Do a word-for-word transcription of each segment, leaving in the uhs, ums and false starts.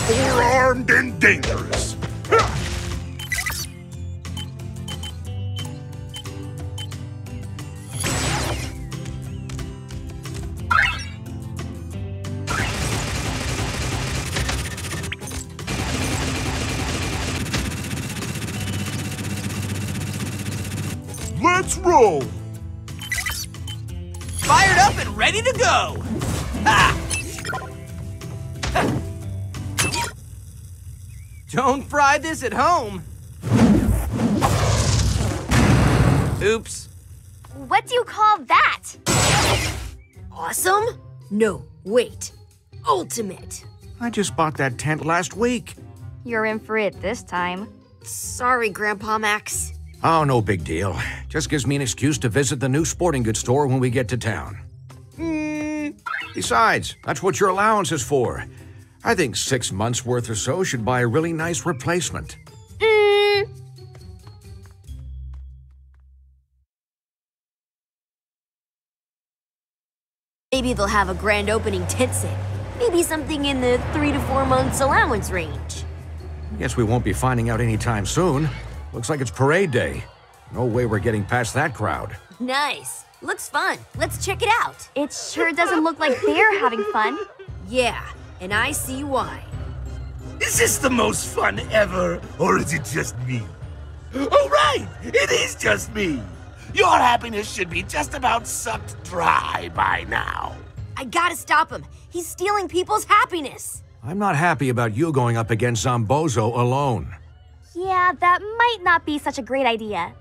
Forearmed and dangerous. Let's roll! Fired up and ready to go! Ha! Don't fry this at home! Oops. What do you call that? Awesome? No, wait. Ultimate. I just bought that tent last week. You're in for it this time. Sorry, Grandpa Max. Oh, no big deal. Just gives me an excuse to visit the new sporting goods store when we get to town. Mm. Besides, that's what your allowance is for. I think six months worth or so should buy a really nice replacement. Mm. Maybe they'll have a grand opening tent set. Maybe something in the three to four months allowance range. Guess we won't be finding out anytime soon. Looks like it's parade day. No way we're getting past that crowd. Nice. Looks fun. Let's check it out. It sure doesn't look like they're having fun. Yeah, and I see why. Is this the most fun ever, or is it just me? Oh, right! It is just me! Your happiness should be just about sucked dry by now. I gotta stop him. He's stealing people's happiness. I'm not happy about you going up against Zombozo alone. Yeah, that might not be such a great idea.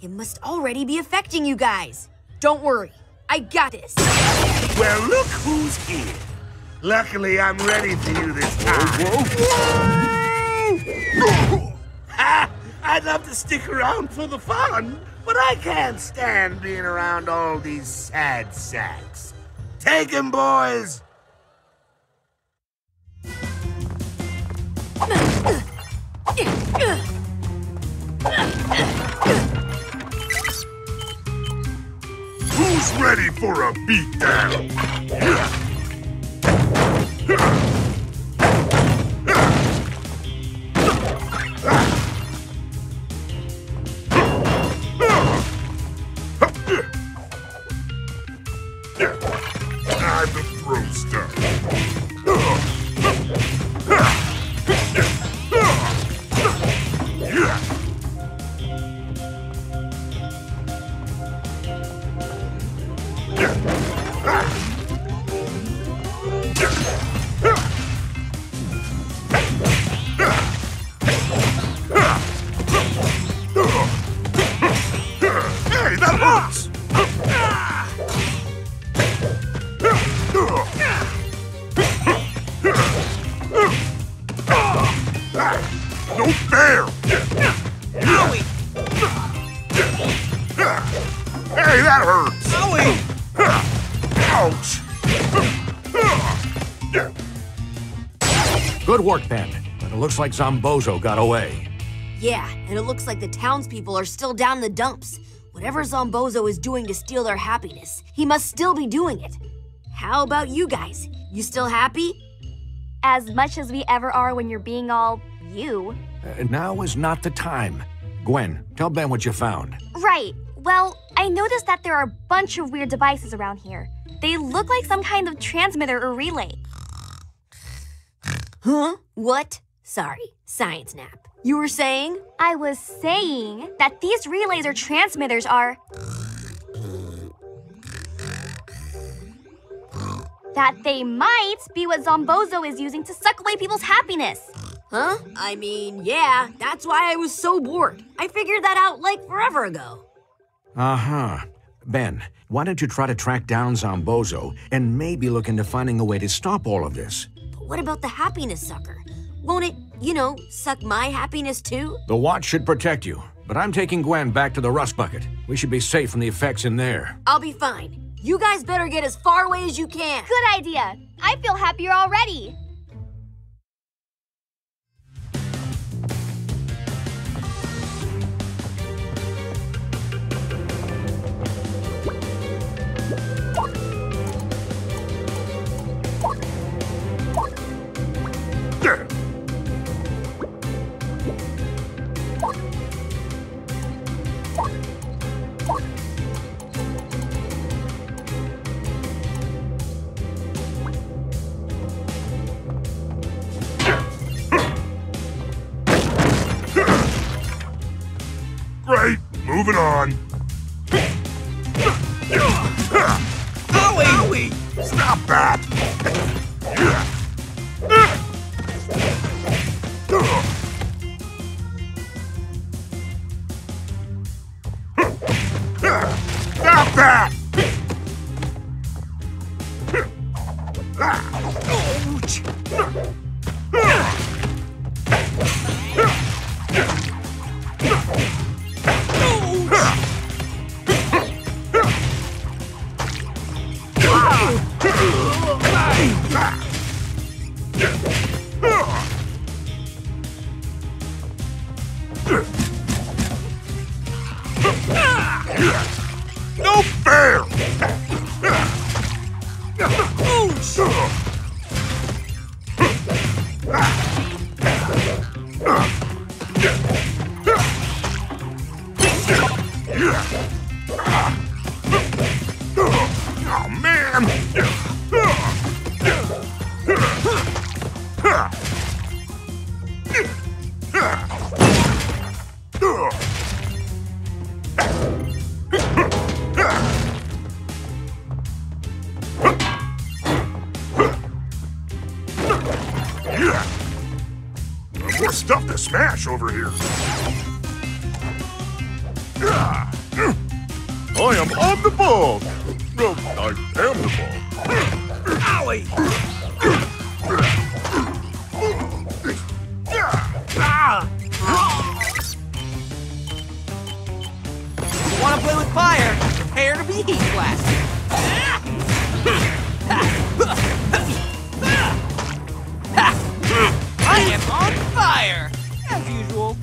It must already be affecting you guys. Don't worry, I got this. Well, look who's here. Luckily, I'm ready for you this time. Whoa. Ha! I'd love to stick around for the fun, but I can't stand being around all these sad sacks. Take 'em, boys! Who's ready for a beatdown? I'm the roaster. Good work, Ben, but it looks like Zombozo got away. Yeah, and it looks like the townspeople are still down the dumps. Whatever Zombozo is doing to steal their happiness, he must still be doing it. How about you guys? You still happy? As much as we ever are when you're being all you. Uh, now is not the time. Gwen, tell Ben what you found. Right. Well, I noticed that there are a bunch of weird devices around here. They look like some kind of transmitter or relay. Huh? What? Sorry, science nap. You were saying? I was saying that these relays or transmitters are... that they might be what Zombozo is using to suck away people's happiness. Huh? I mean, yeah, that's why I was so bored. I figured that out, like, forever ago. Uh-huh. Ben, why don't you try to track down Zombozo and maybe look into finding a way to stop all of this? What about the happiness sucker? Won't it, you know, suck my happiness too? The watch should protect you, but I'm taking Gwen back to the Rust Bucket. We should be safe from the effects in there. I'll be fine. You guys better get as far away as you can. Good idea. I feel happier already. Moving on. Owie! Owie! Stop that! Stop that! Ouch! Smash over here. I am on the ball. No, I am the ball. Owie! Want to play with fire? Prepare to be heat blasted. I am on fire. As usual.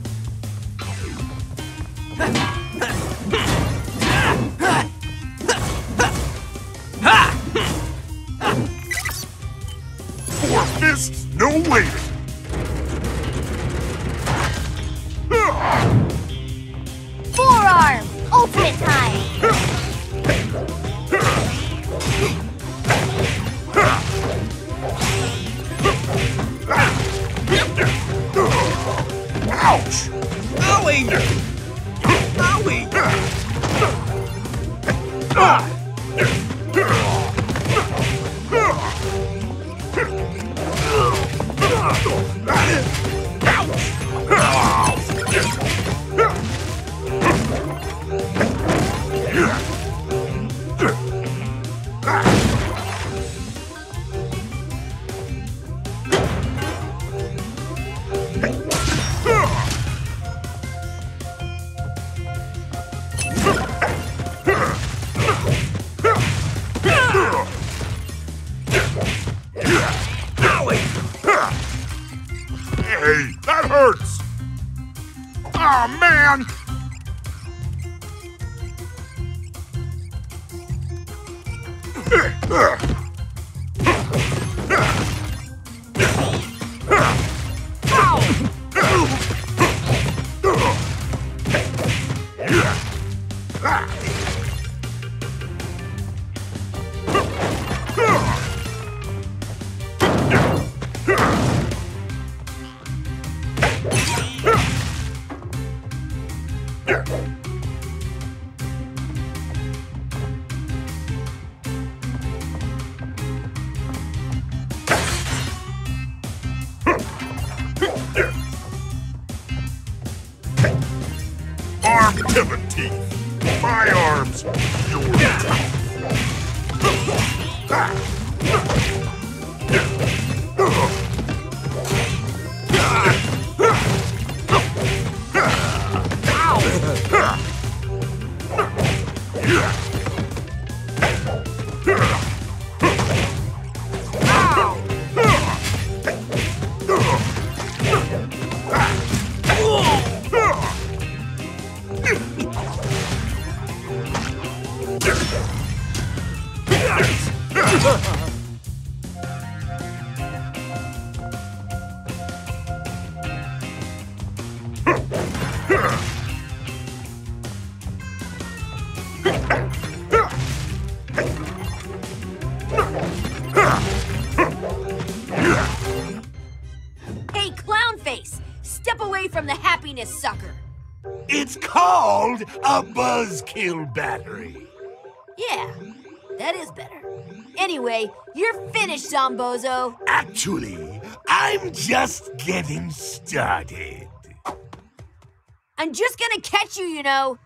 Four fists, no waiting. Forearm, ultimate time. Ouch! Owie! Owie! Ouch! Yeah. face. Step away from the happiness sucker. It's called a buzzkill battery. Yeah, that is better. Anyway, you're finished, Zombozo. Actually, I'm just getting started. I'm just gonna catch you, you know.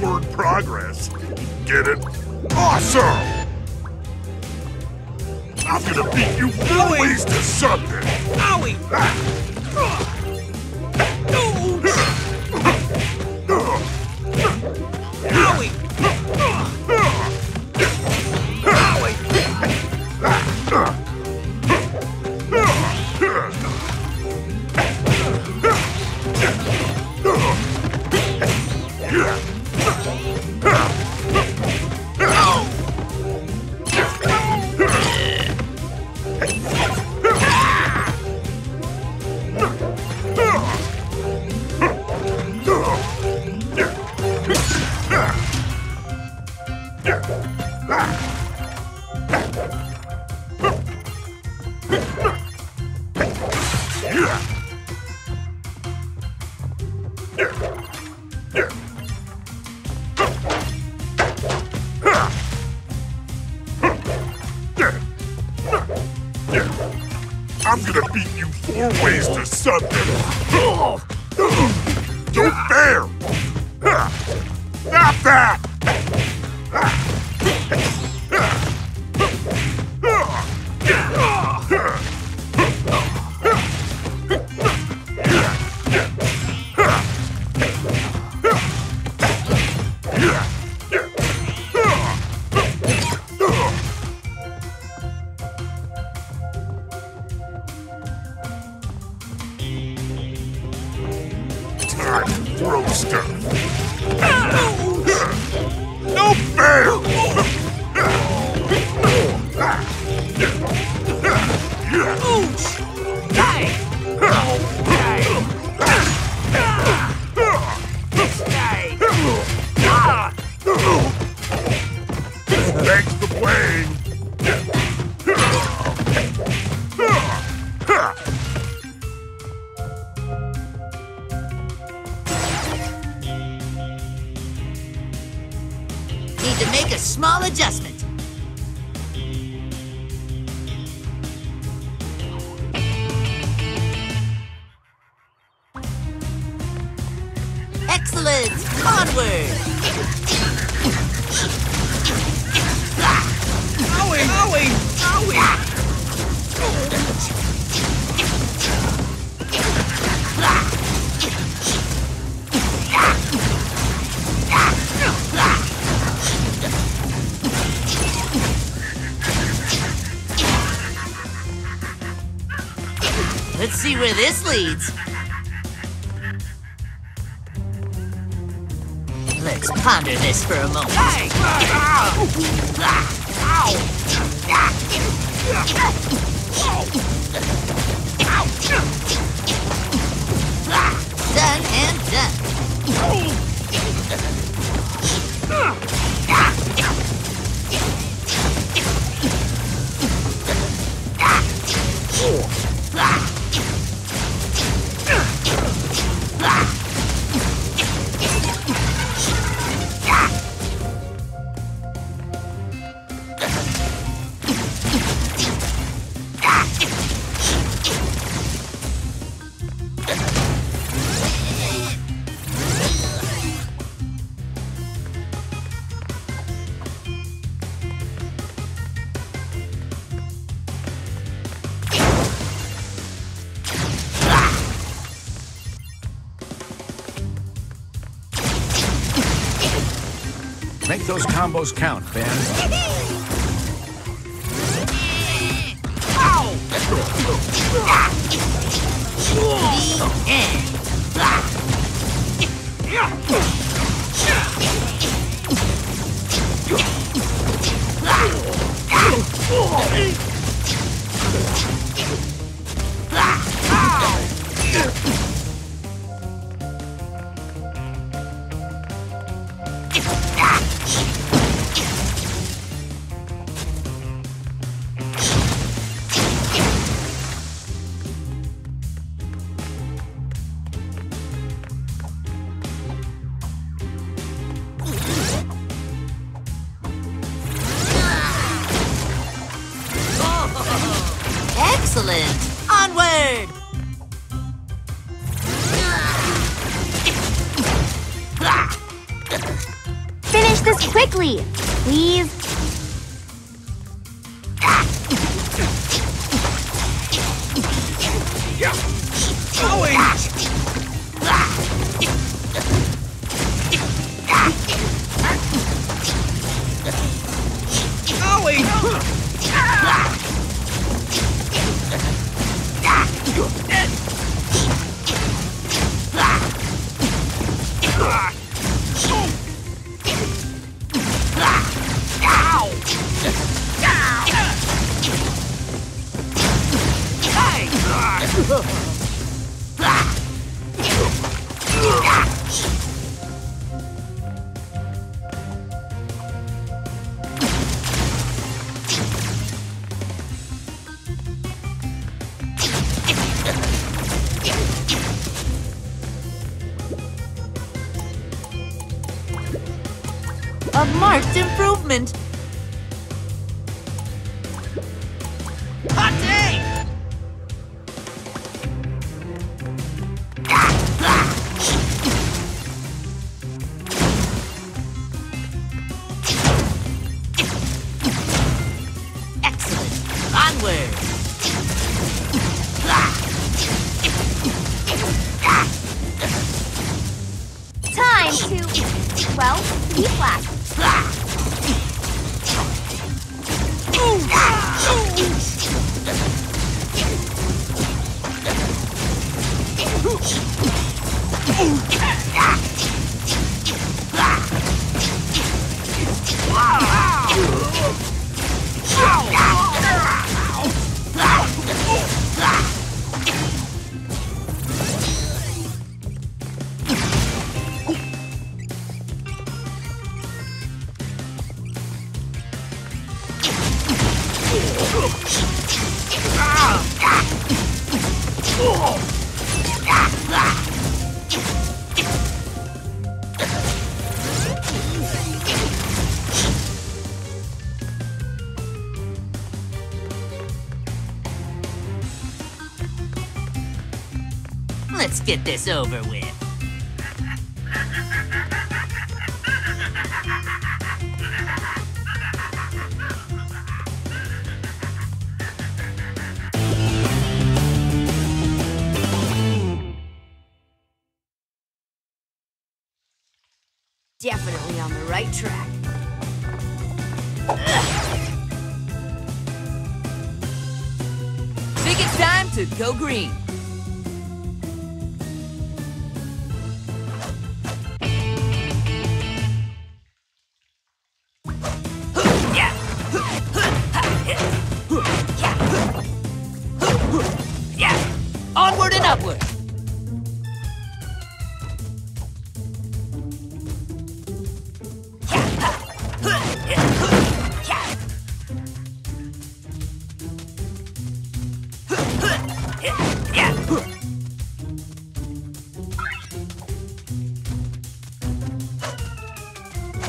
Forward progress. Get it? Awesome! I'm gonna beat you four ways to something! Owie! Owie! I'm gonna beat you four ways to something. You're fair. Not that. Let's see where this leads. Let's ponder this for a moment. Hey! Done and done. Make those combos count, Ben. Excellent! Onward! Finish this quickly, please! A marked improvement. Hot day! Excellent. Onward. Time to, well, be flat. Let's get this over with. Definitely on the right track. Ugh. Think it's time to go green.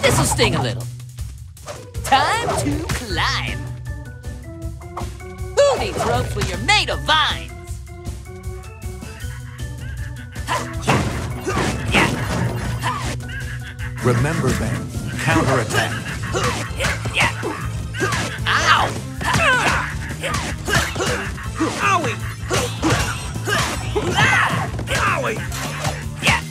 This'll sting a little. Time to climb. Who needs ropes when you're made of vines? Remember, Ben, counterattack. Ow! Owie! Owie! Yeah!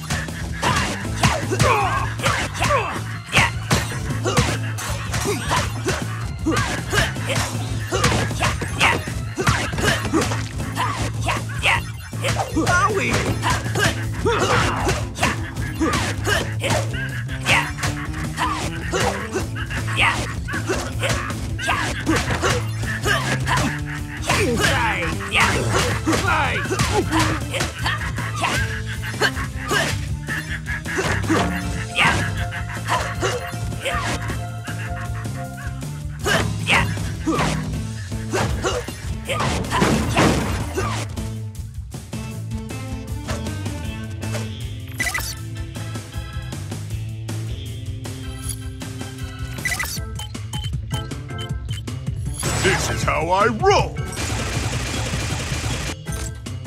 This is how I roll!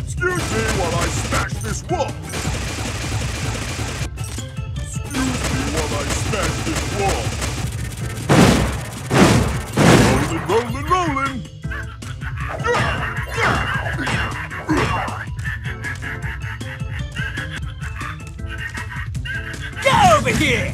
Excuse me while I smash this wall! Excuse me while I smash this wall! Rollin', rollin', rollin'! Get over here!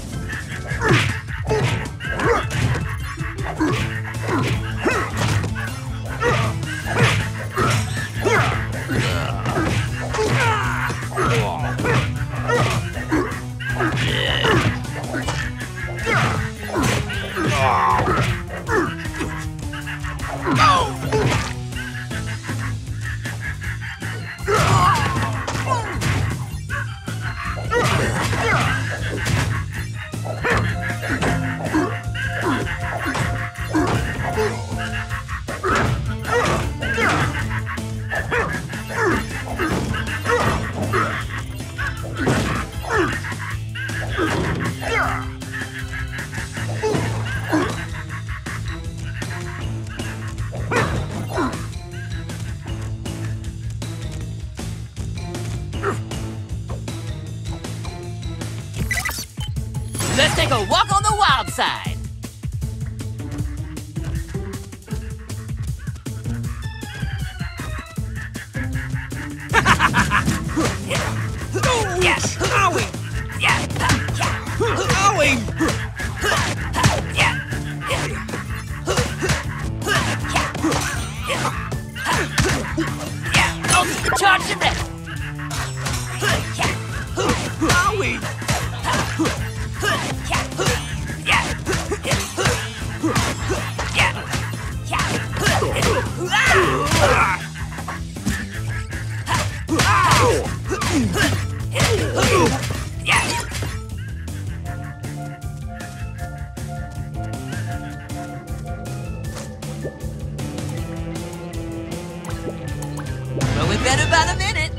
Let's take a walk on the wild side. Yes, owie. Yes, owie. Don't charge the rest. Owie. Well, we've got about a minute.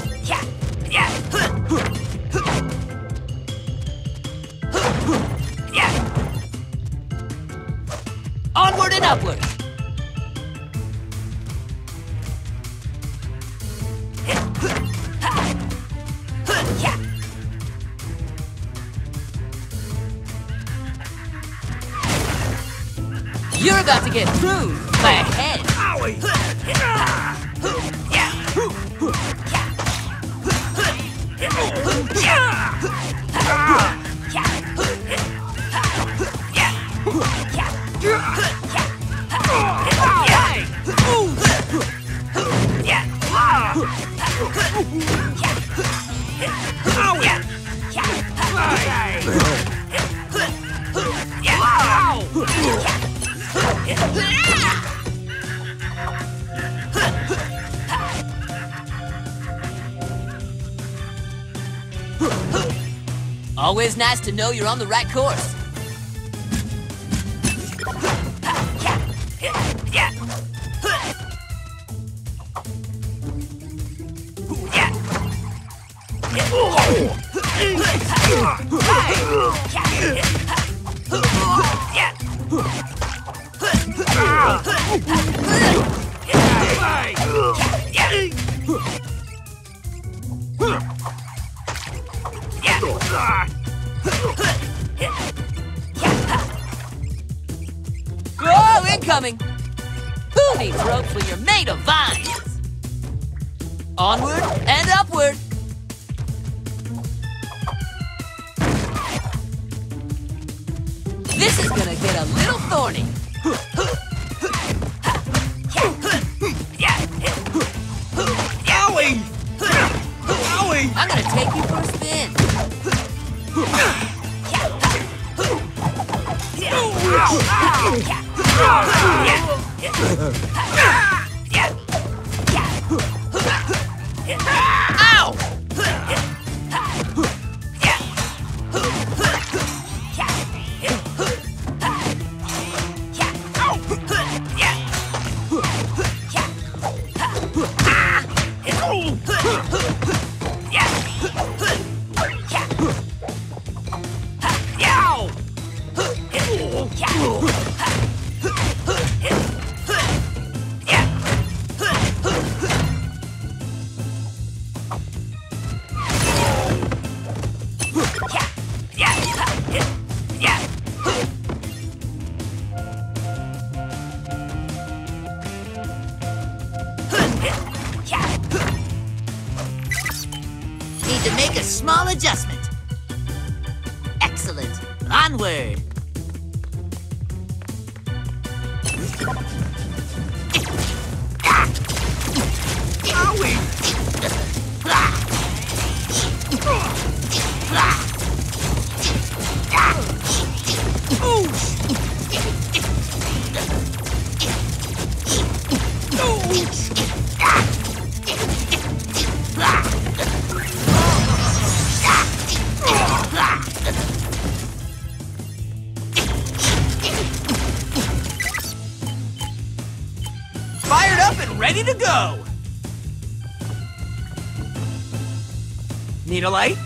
Onward and upward. You're about to get through my head. Always nice to know you're on the right course. Oh, incoming! Who needs ropes when you're made of vines? Onward and upward. This is gonna get a little thorny. Owie! Owie! I'm gonna take you for a spin. Ow! Ow! Need a light?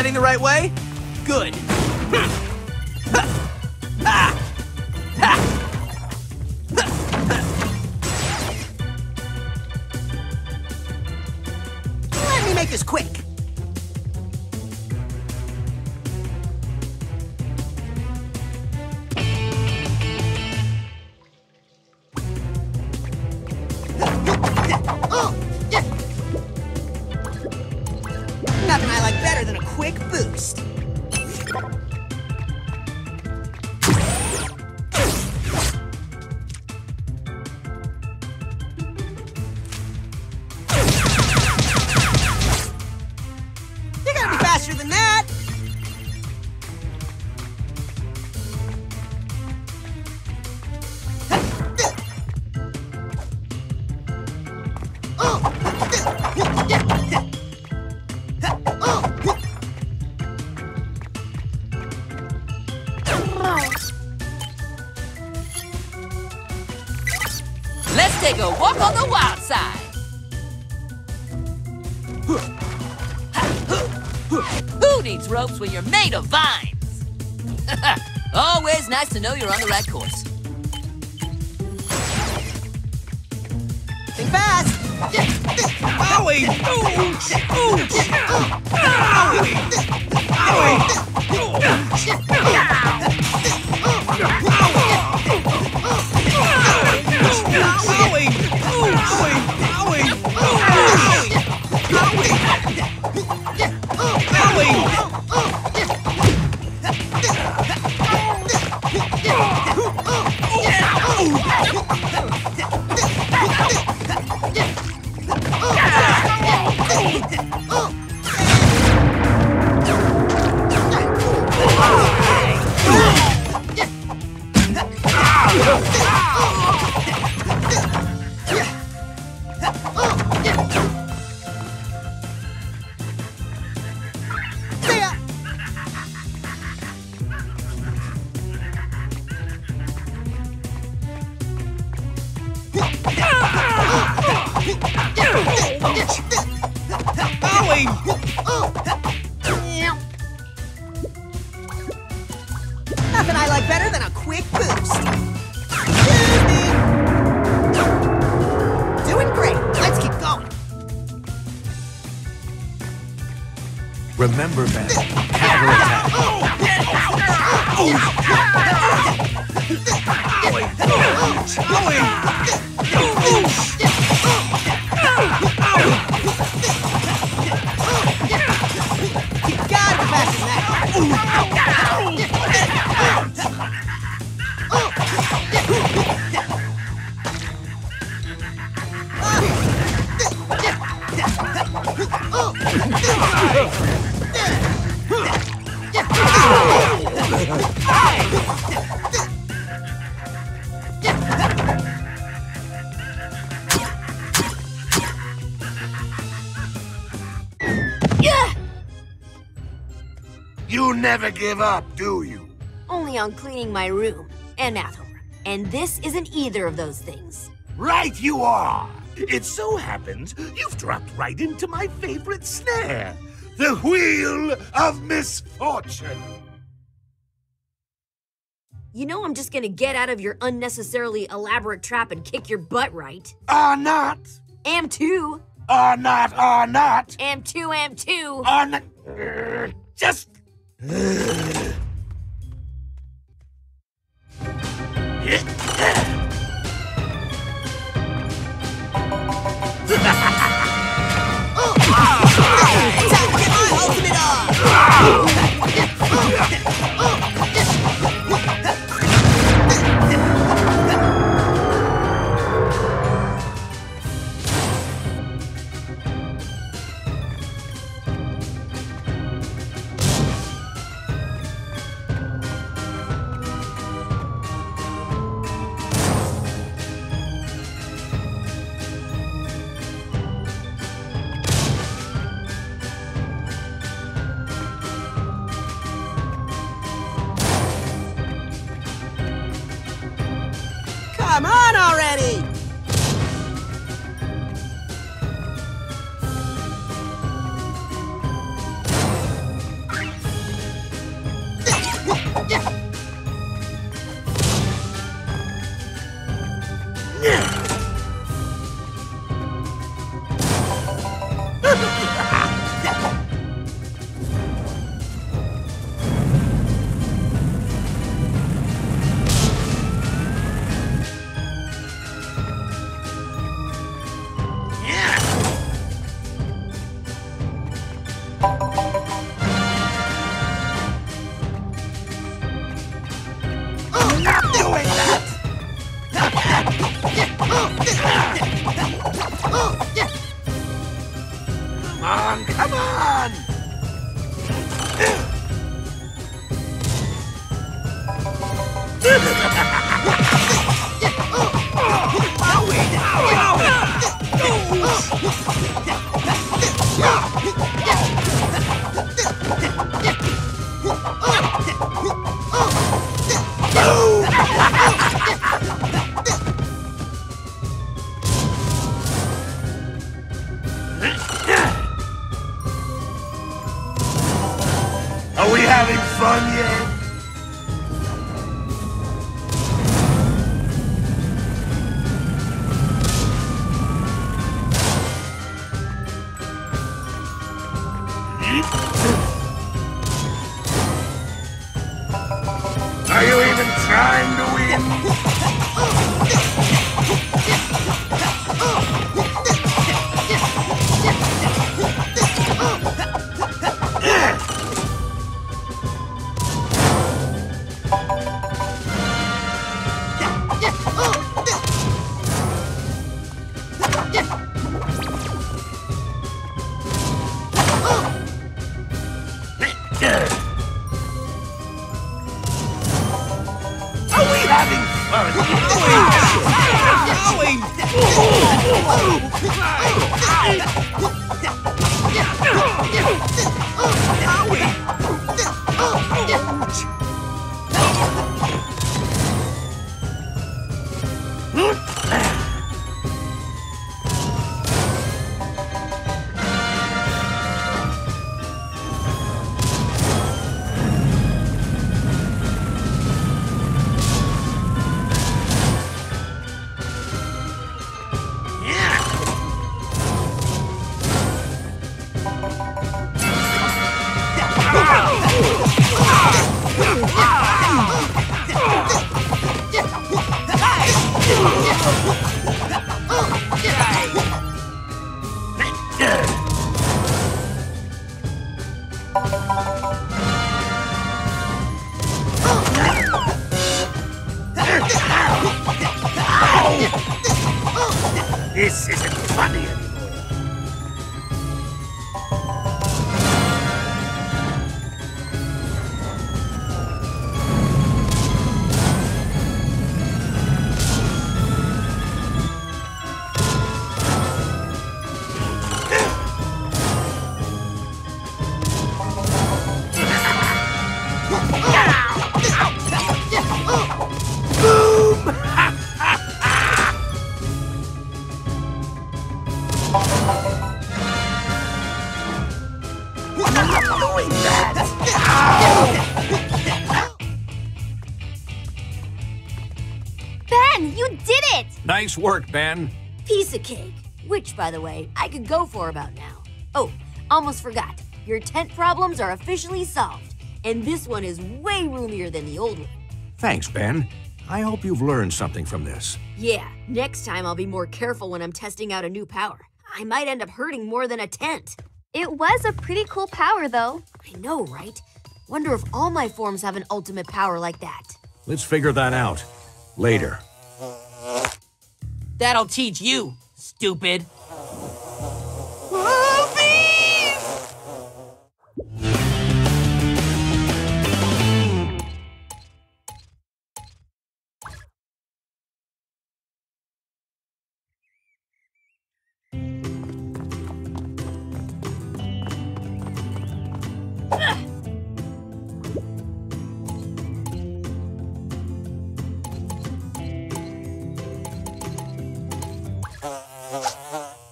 Heading the right way? Good. Let me make this quick. When you're made of vines. Always nice to know you're on the right course. Think fast. Owie! Ooh! Owie! Oh! that I like better than a quick boost. Doing great. Let's keep going. Remember, Ben, counter attack. You gotta be faster than that. You never give up, do you? Only on cleaning my room and math homework. And this isn't either of those things. Right you are! It so happens you've dropped right into my favorite snare, the Wheel of Misfortune. You know I'm just gonna get out of your unnecessarily elaborate trap and kick your butt, right? Or not! Am too! Or not, or not! Am too, am too! Or not... Uh, just... Ugh. Come on already! Are we having fun yet? Are you even trying to win? Nice work, Ben. Piece of cake. Which, by the way, I could go for about now. Oh, almost forgot. Your tent problems are officially solved. And this one is way roomier than the old one. Thanks, Ben. I hope you've learned something from this. Yeah, next time I'll be more careful when I'm testing out a new power. I might end up hurting more than a tent. It was a pretty cool power, though. I know, right? Wonder if all my forms have an ultimate power like that. Let's figure that out. Later. That'll teach you, stupid.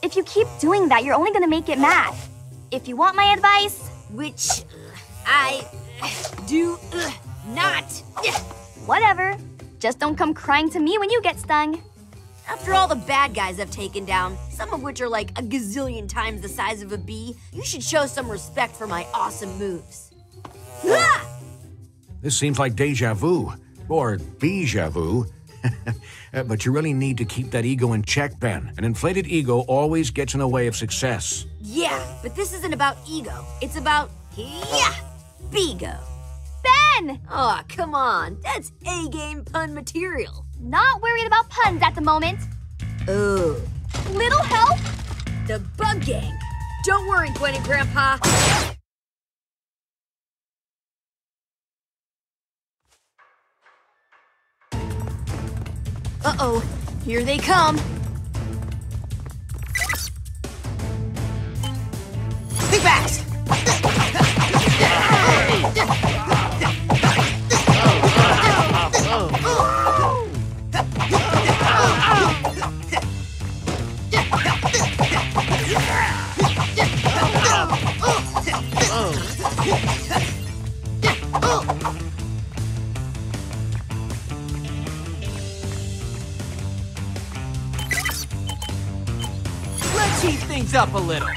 If you keep doing that, you're only gonna make it mad. If you want my advice, which uh, I uh, do uh, not. Whatever. Just don't come crying to me when you get stung. After all the bad guys I've taken down, some of which are like a gazillion times the size of a bee, you should show some respect for my awesome moves. Ah! This seems like deja vu, or bija vu. But you really need to keep that ego in check, Ben. An inflated ego always gets in the way of success. Yeah, but this isn't about ego. It's about, yeah, bigo. Ben! Aw, oh, come on. That's A-game pun material. Not worried about puns at the moment. Oh. Little help? The bug gang. Don't worry, Gwen and Grandpa. Uh-oh, here they come. Think fast! Heat things up a little.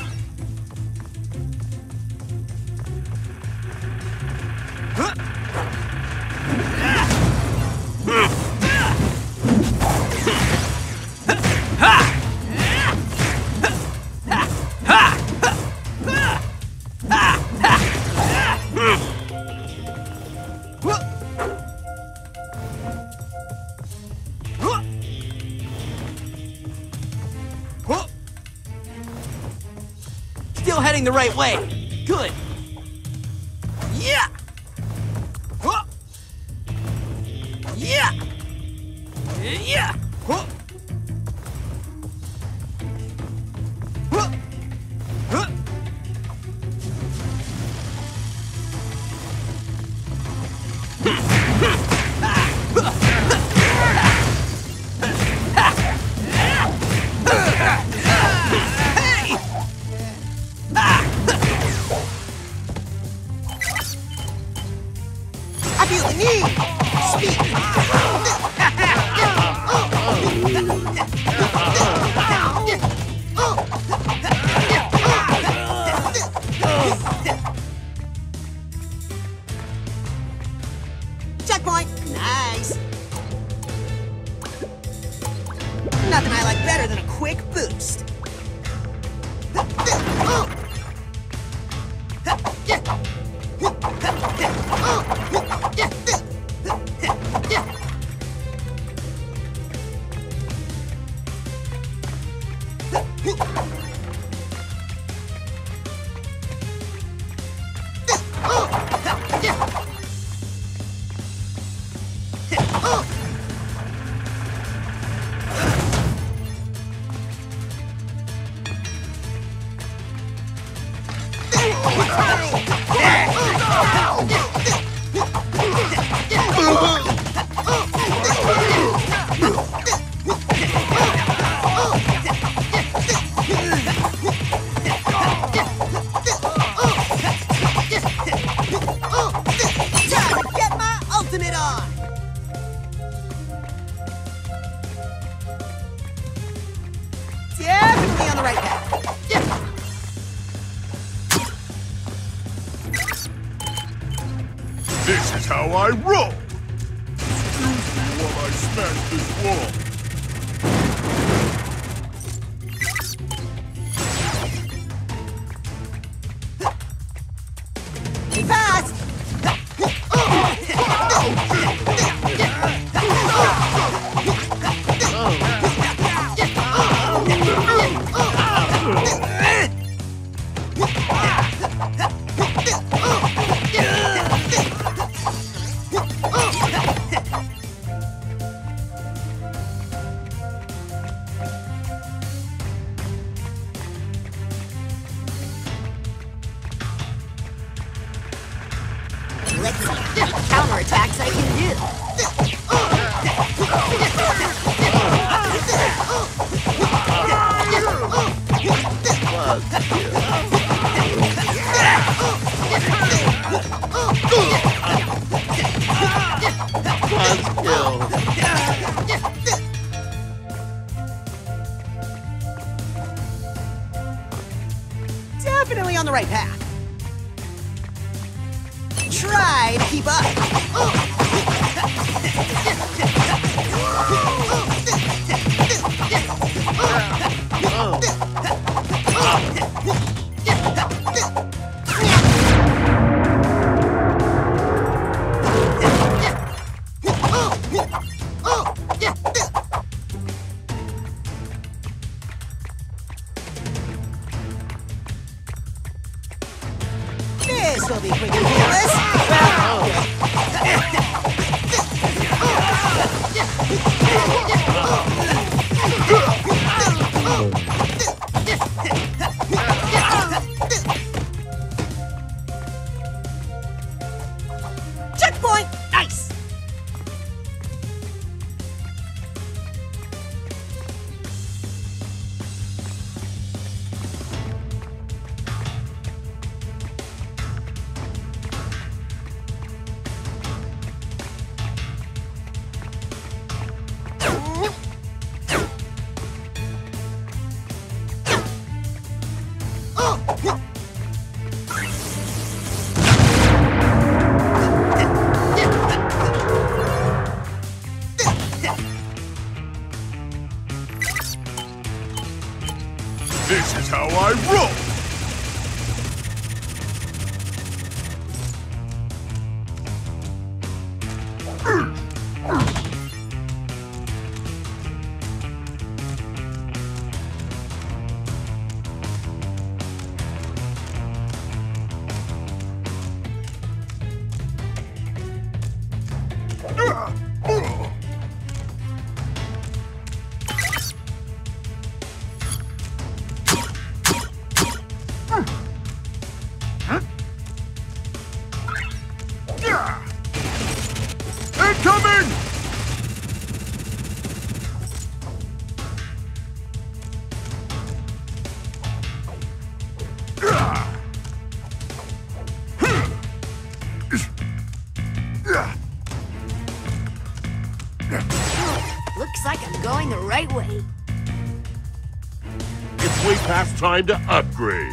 The right way. Good. Yeah. Huh. Yeah. Yeah. Huh. Huh. Huh. This is how I roll! Excuse me while I smash this wall. He passed! Definitely on the right path. Try to keep up. This will be quick and fearless. Checkpoint! Nice! This is how I roll! Looks like I'm going the right way. It's way past time to upgrade.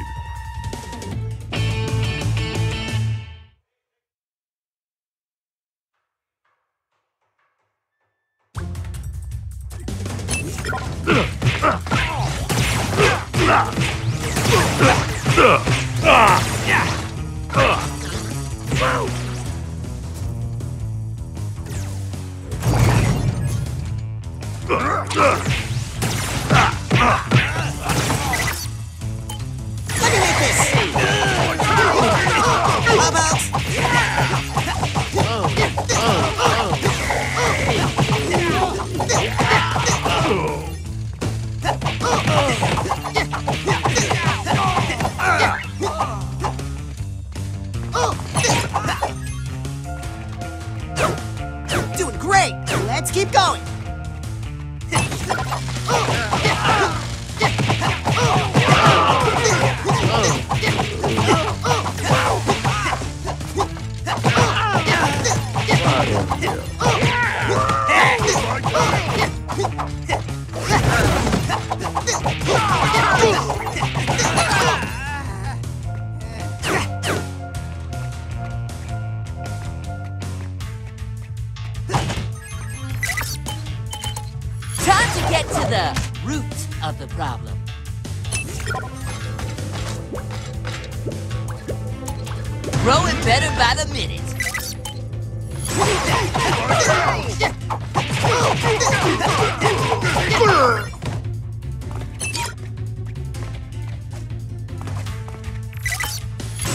Doing great! Let's keep going! get to the root of the problem. Growing better by the minute.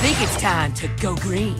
Think it's time to go green.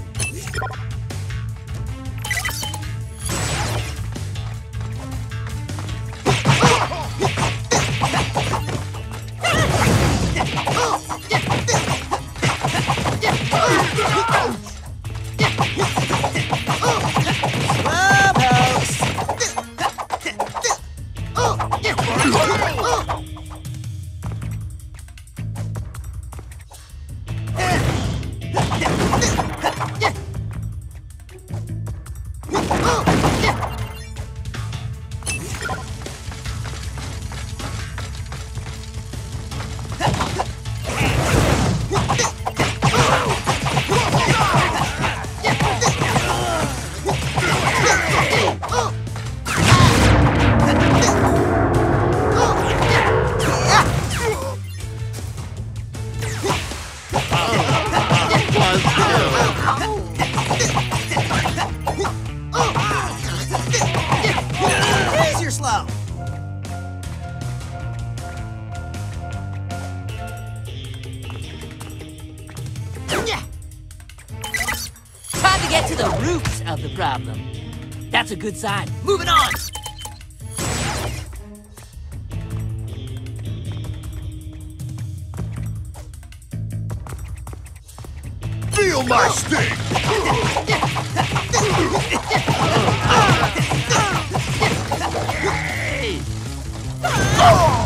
That's a good sign. Moving on! Feel my sting! Hey. Oh.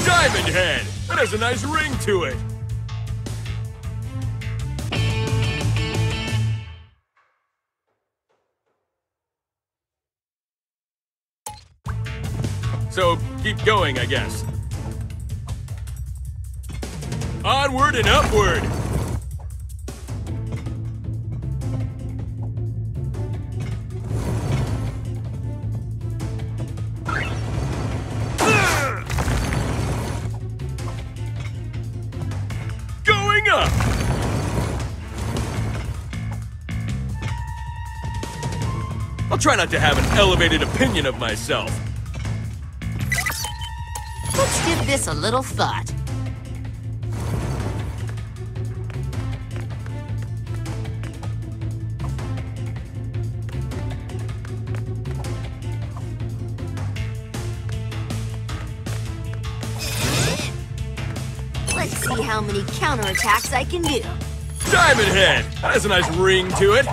Diamondhead! That has a nice ring to it! So, keep going, I guess. Onward and upward! Going up! I'll try not to have an elevated opinion of myself. Let's give this a little thought. Let's see how many counterattacks I can do. Diamondhead! That has a nice ring to it.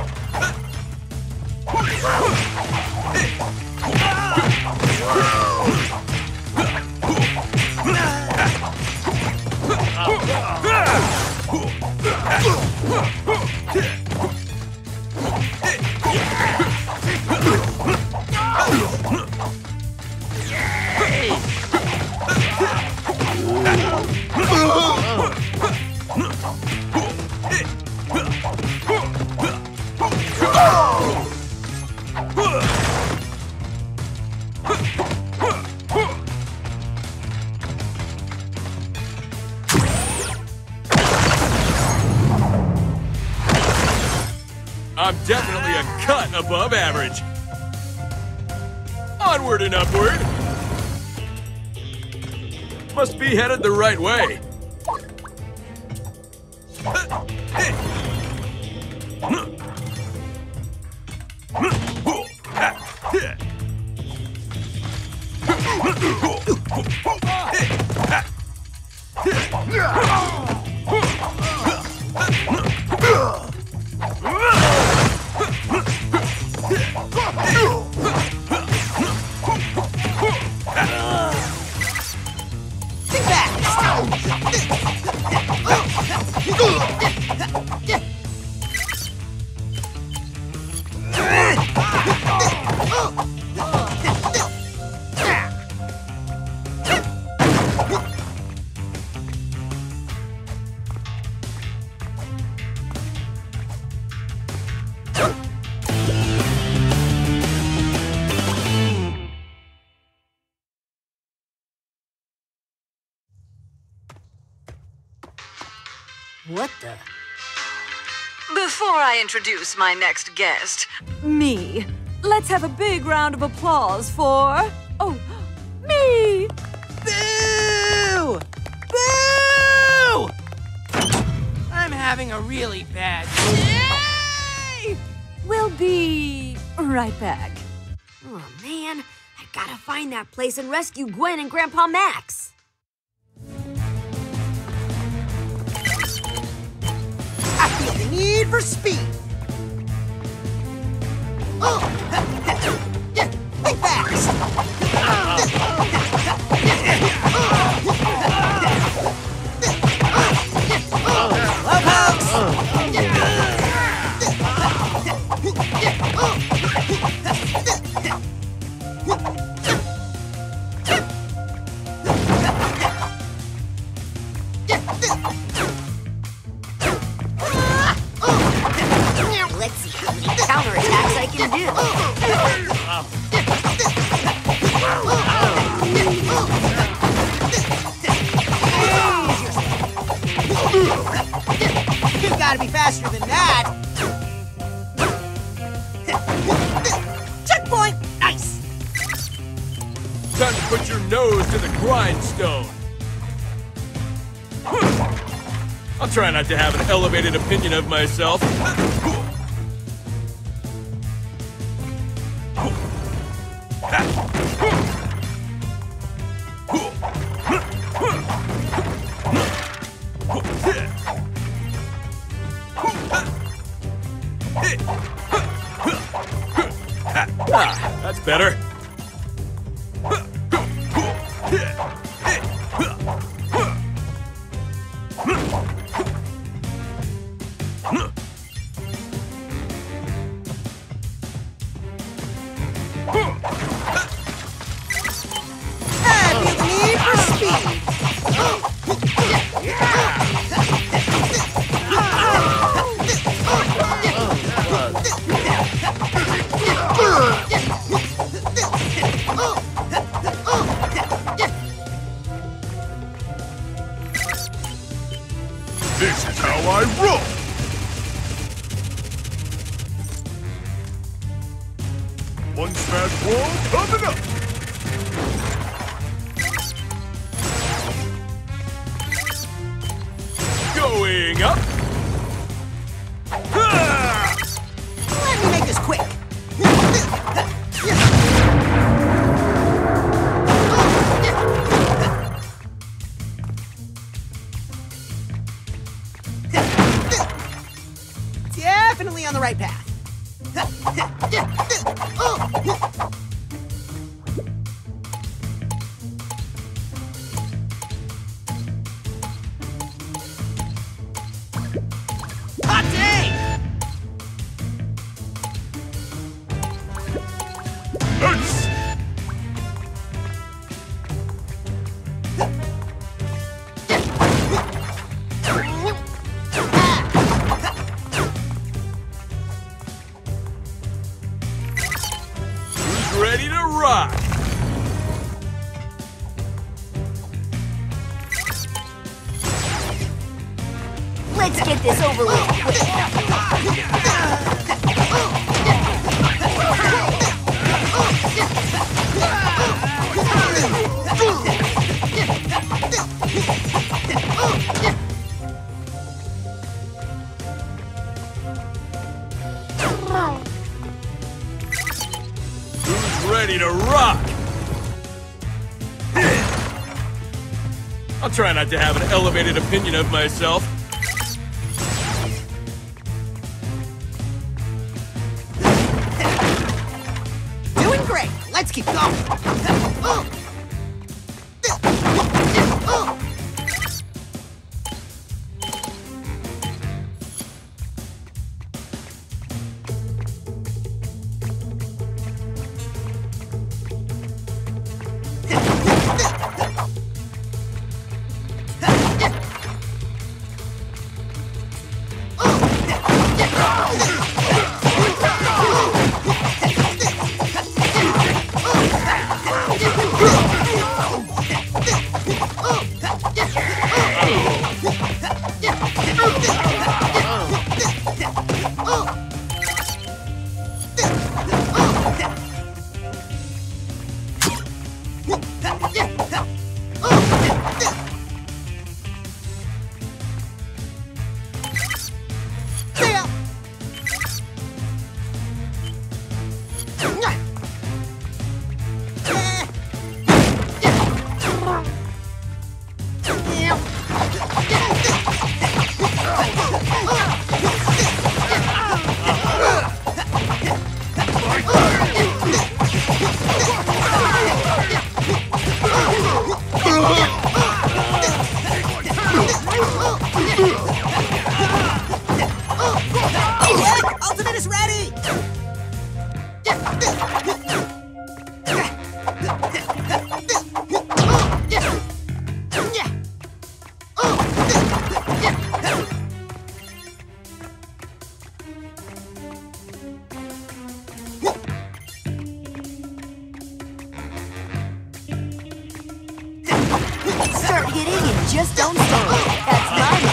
I'm definitely a cut above average. Onward and upward. Must be headed the right way. Back! What the? Before I introduce my next guest, me, let's have a big round of applause for... Oh, me! Boo! Boo! I'm having a really bad day! We'll be right back. Oh, man. I gotta find that place and rescue Gwen and Grandpa Max. I feel the need for speed. Oh! Be fast! Let's see how many counterattacks I can do. You've got to be faster than that. Checkpoint! Nice! Time to put your nose to the grindstone. I'll try not to have an elevated opinion of myself. Ah, that's better. Try not to have an elevated opinion of myself. Doing great. Let's keep going. just don't stop. That's right.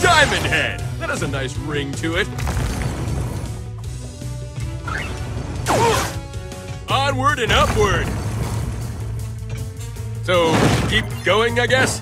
Diamondhead! That has a nice ring to it. Onward and upward. So, keep going, I guess?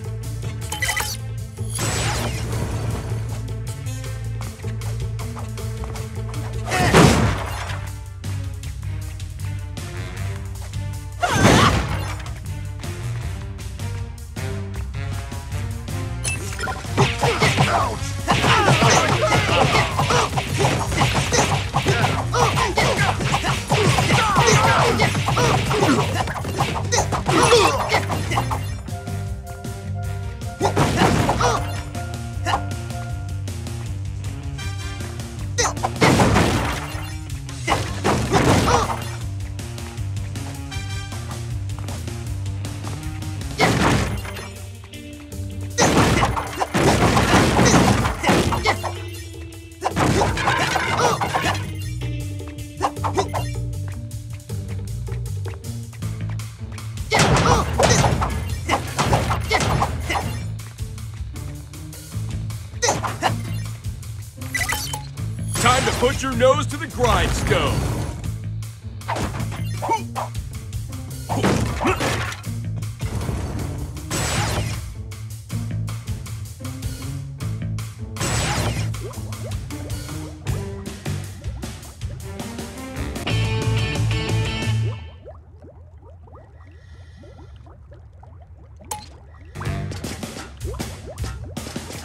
Put your nose to the grindstone.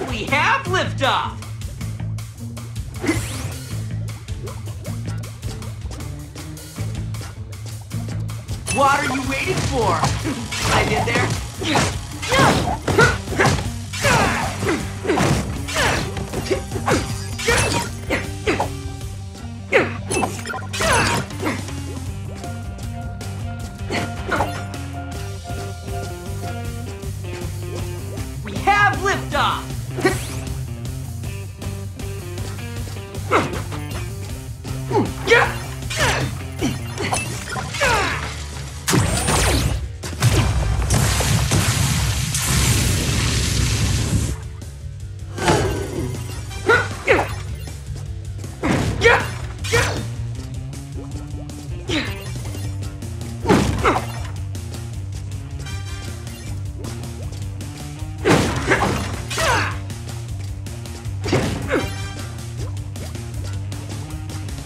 We have liftoff. What are you waiting for? I did there. We have liftoff.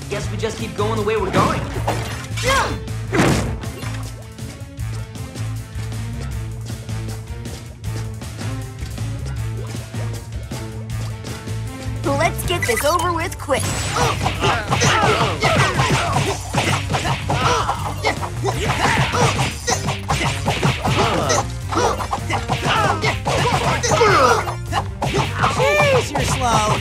Guess we just keep going the way we're going. Let's get this over with quick. Jeez, you're slow.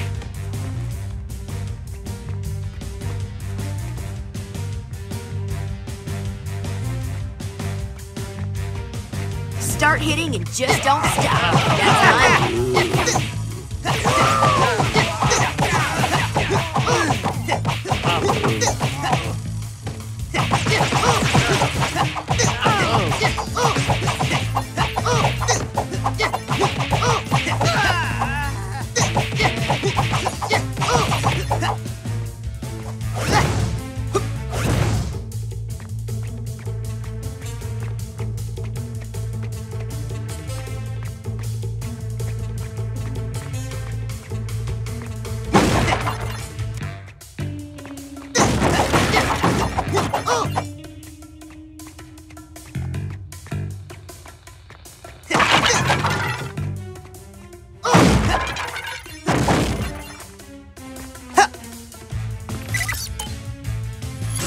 Start hitting and just don't stop. That's fine.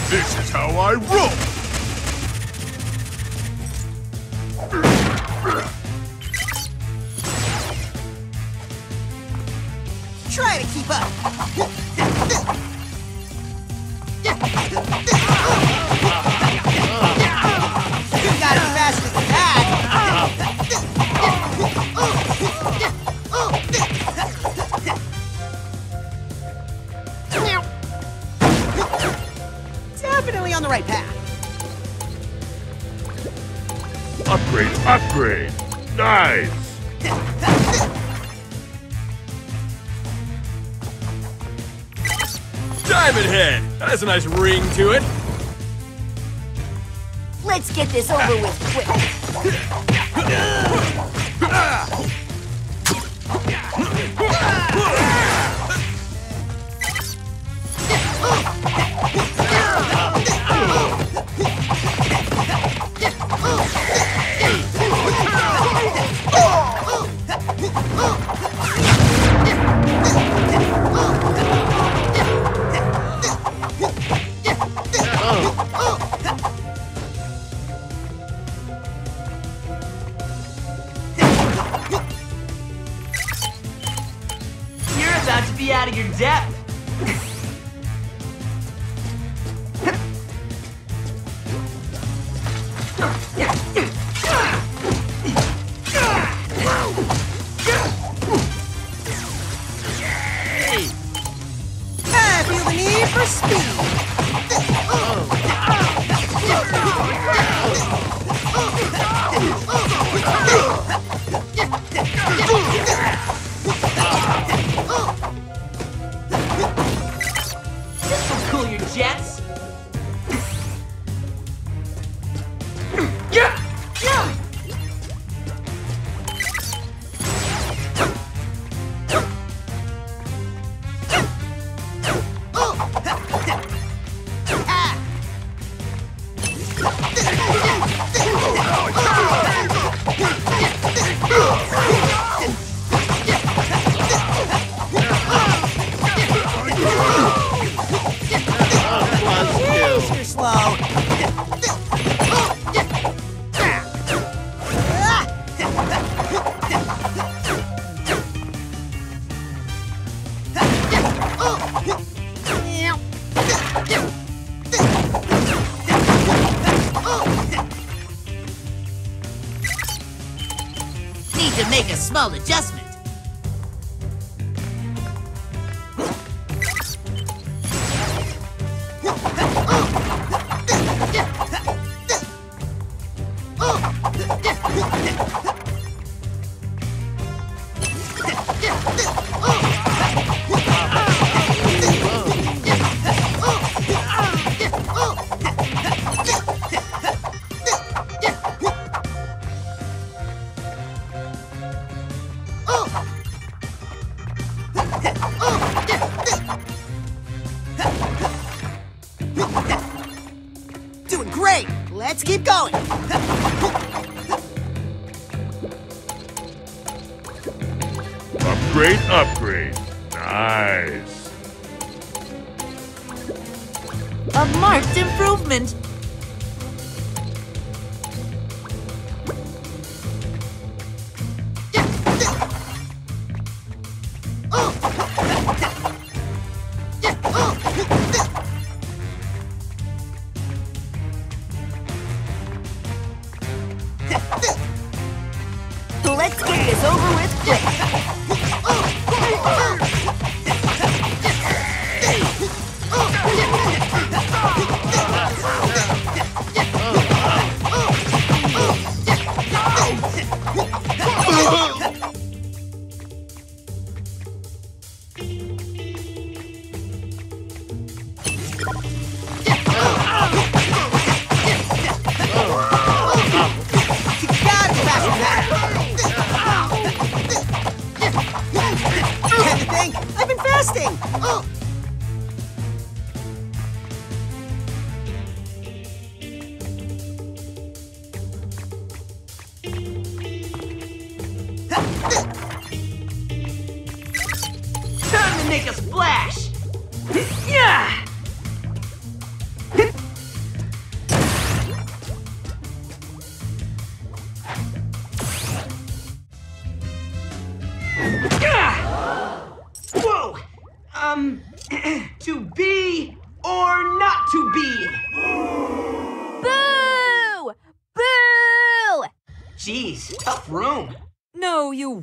This is how I roll! Rise! Diamondhead! That has a nice ring to it. Let's get this over with quick. Small adjustment. Upgrade, upgrade. Nice. A marked improvement.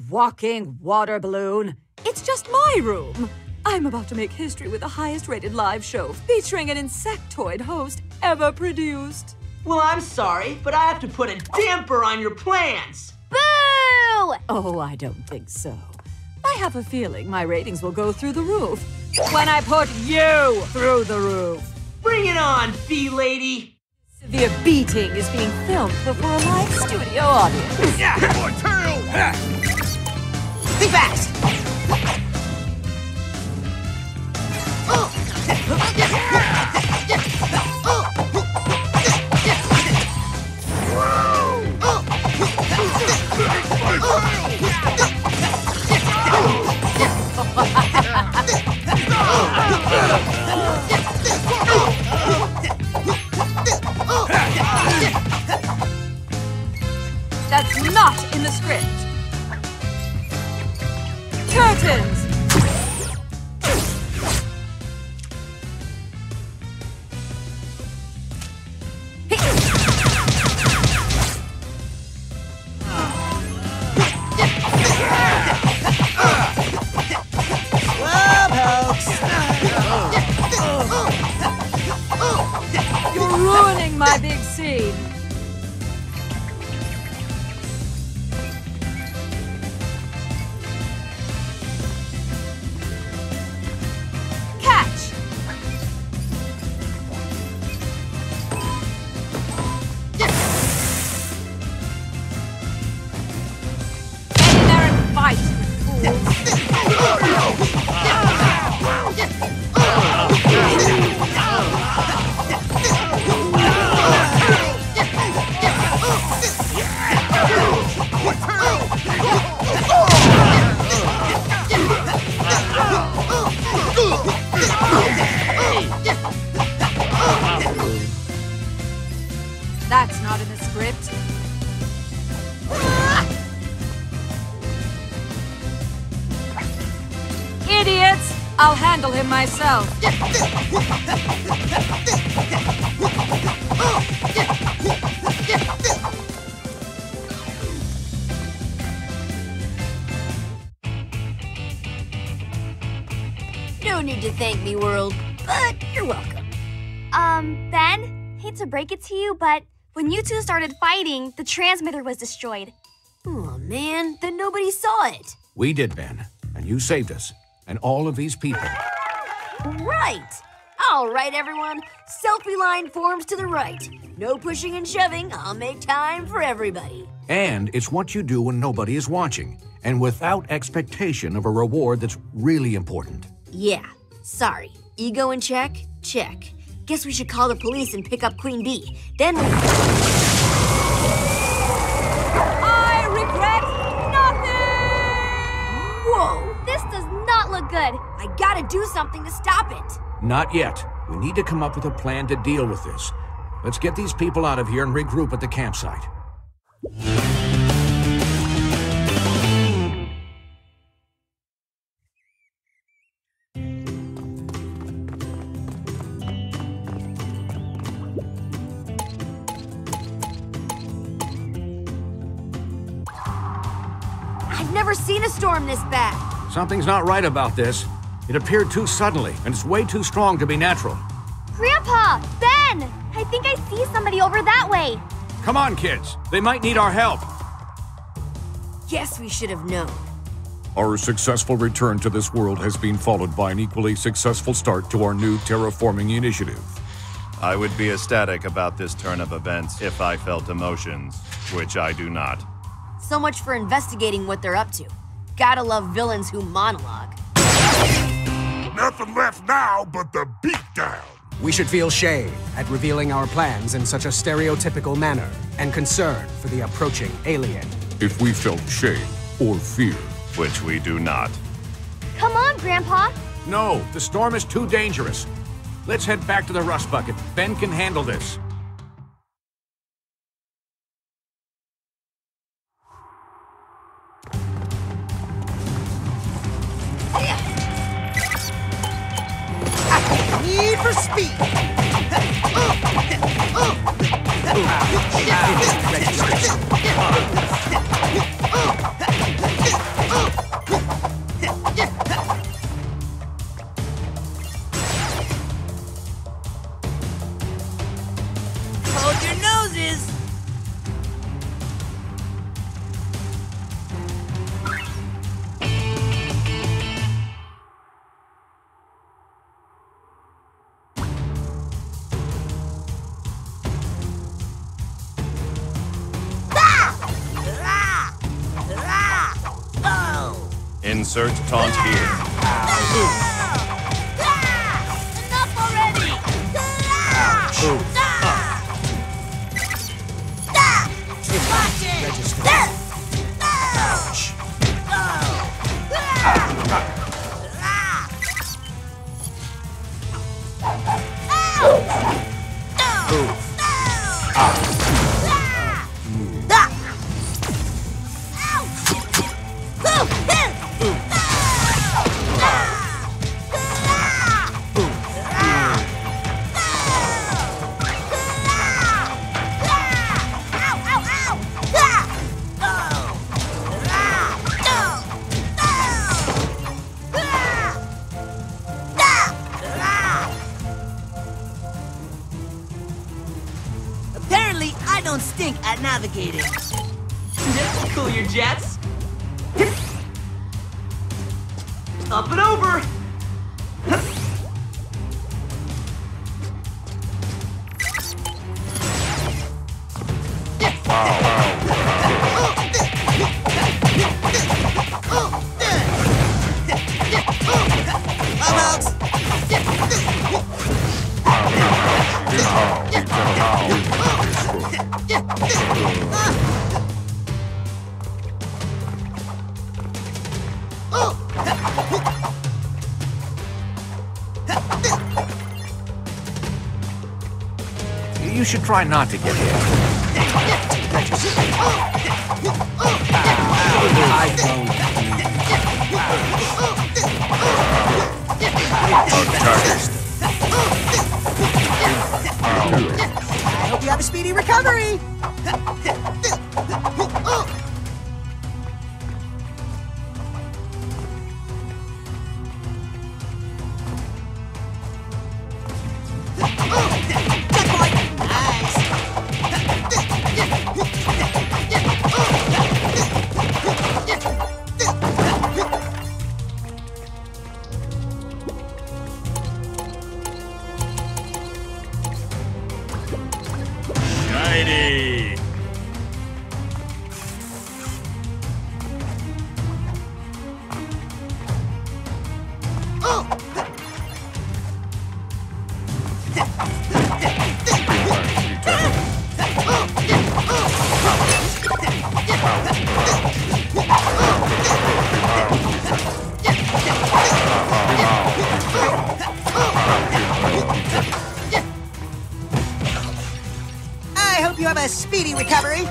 Walking water balloon. It's just my room. I'm about to make history with the highest rated live show featuring an insectoid host ever produced. Well, I'm sorry, but I have to put a damper on your plans. Boo! Oh, I don't think so. I have a feeling my ratings will go through the roof when I put you through the roof. Bring it on, bee lady. Severe beating is being filmed before a live studio audience. Yeah, more turtle. Be fast. That's not in the script. Curtains. My big scene. Catch. Get in there and fight, you fool. That's not in the script. Idiots! I'll handle him myself. No need to thank me, world, but you're welcome. Um, Ben, hate to break it to you, but when you two started fighting, the transmitter was destroyed. Oh, man, then nobody saw it. We did, Ben, and you saved us, and all of these people. Right. All right, everyone, selfie line forms to the right. No pushing and shoving, I'll make time for everybody. And it's what you do when nobody is watching, and without expectation of a reward that's really important. Yeah, sorry. Ego in check? Check. Guess we should call the police and pick up Queen Bee. Then we... I regret nothing! Whoa, this does not look good. I gotta do something to stop it. Not yet. We need to come up with a plan to deal with this. Let's get these people out of here and regroup at the campsite. Seen a storm this bad. Something's not right about this. It appeared too suddenly, and it's way too strong to be natural. Grandpa! Ben! I think I see somebody over that way. Come on, kids. They might need our help. Guess we should have known. Our successful return to this world has been followed by an equally successful start to our new terraforming initiative. I would be ecstatic about this turn of events if I felt emotions, which I do not. So much for investigating what they're up to. Gotta love villains who monologue. Nothing left now but the beatdown. We should feel shame at revealing our plans in such a stereotypical manner and concern for the approaching alien. If we felt shame or fear, which we do not. Come on, Grandpa. No, the storm is too dangerous. Let's head back to the Rust Bucket. Ben can handle this. Need for speed. Hold your noses. Insert taunt here. Enough already! Ouch! Navigating. Cool your jets. Up and over. You should try not to get hit. I hope you have a speedy recovery. Recovery.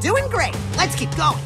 Doing great. Let's keep going.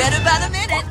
Better by the minute.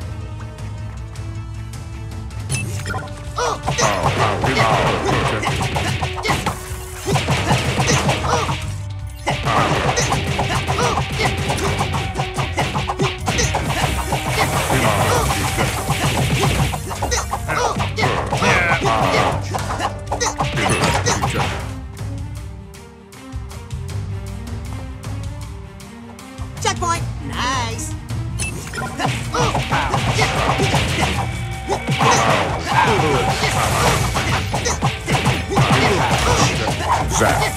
Zap. Zap.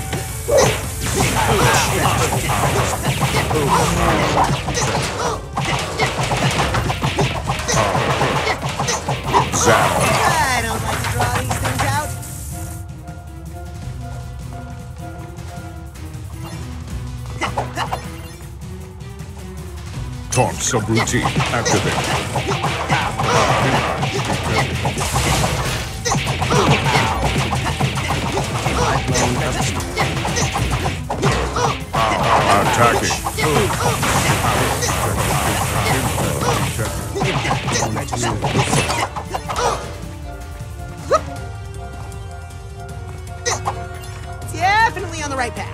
I don't like to draw these things out. Taunt subroutine activate. Attacking. Definitely on the right path.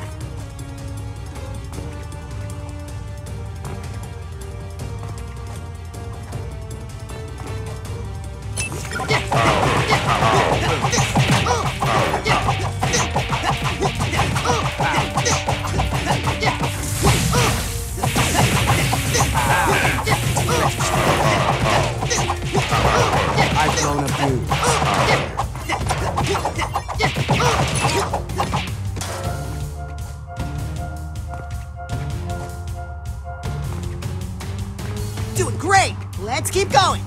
Doing great. Let's keep going.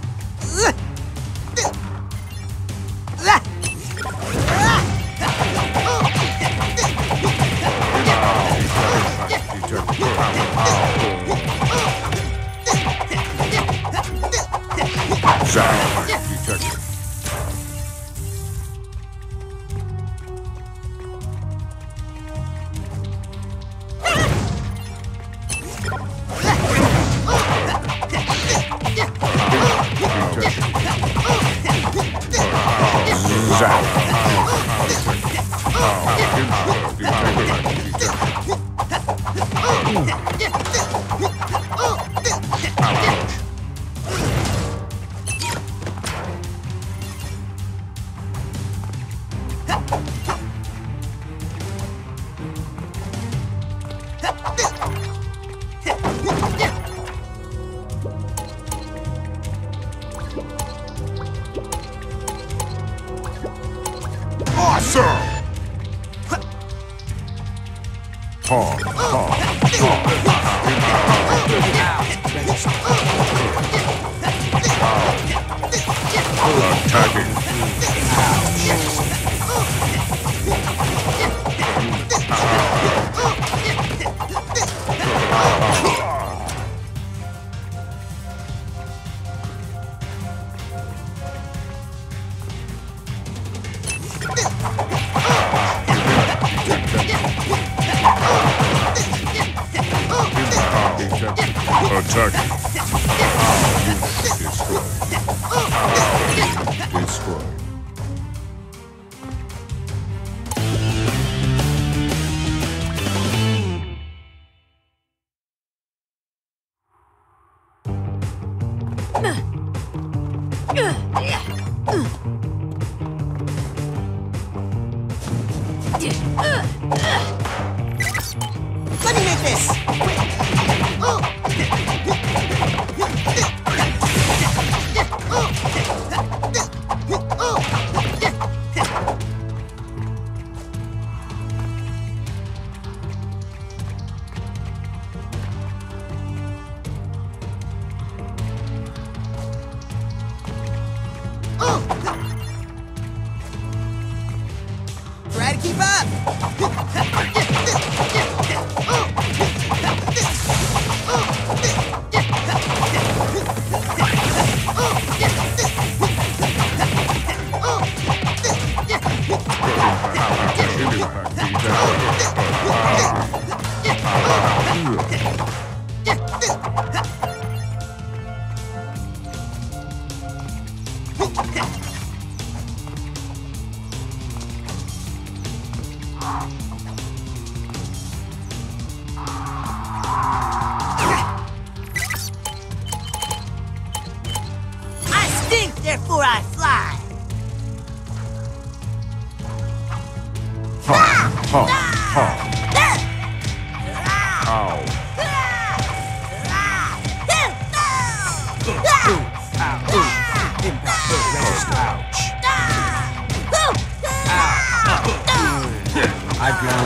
I've got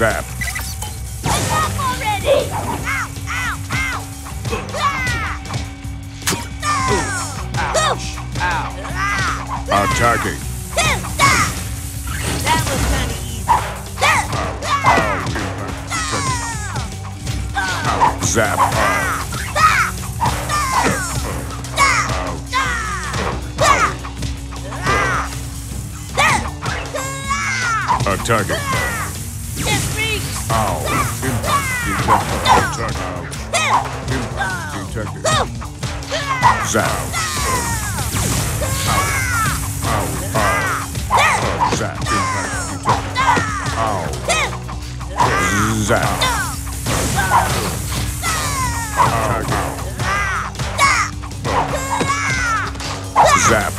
zap. Stop already! Ow! Ow! Ow! Ah! Ow! Ow! Attacking. That was kind of easy. Ow! Ow! Ow! Zap! Ow! Target. It reeks. Ow. Impact detected. Ow. Impact detected. Zap. Ow. Ow. Ow. Zap. Impact detected. Ow. Zap. Ow. Zap.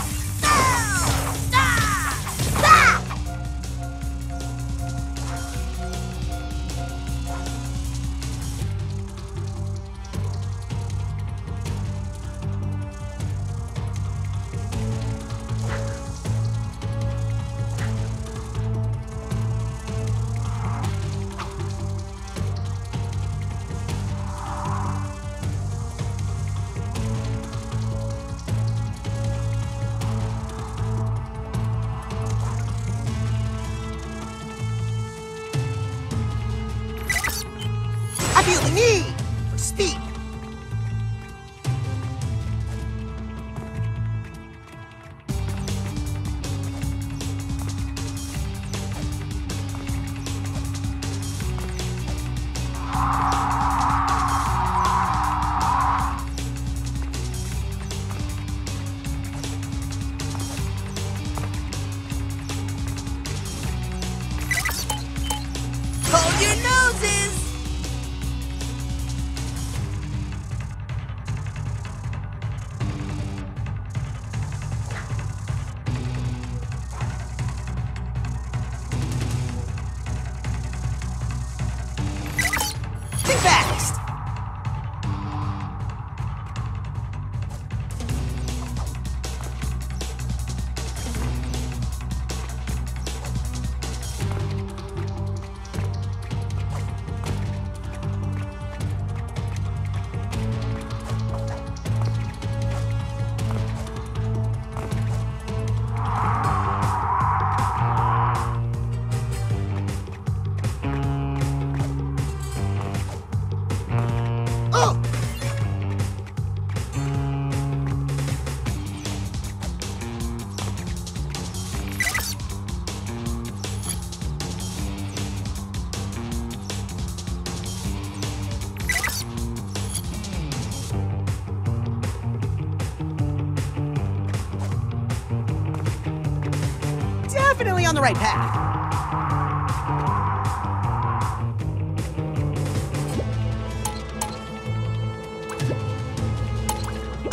Definitely on the right path.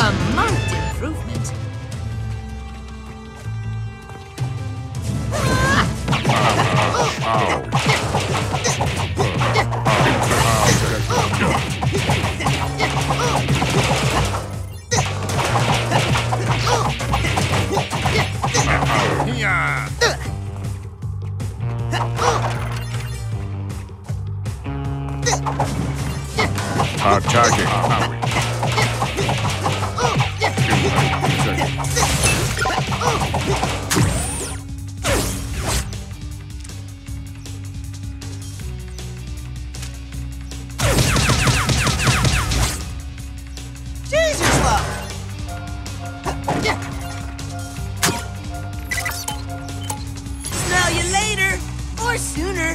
A marked improvement. Yeah. Attacking. Jesus love. Smell you later or sooner.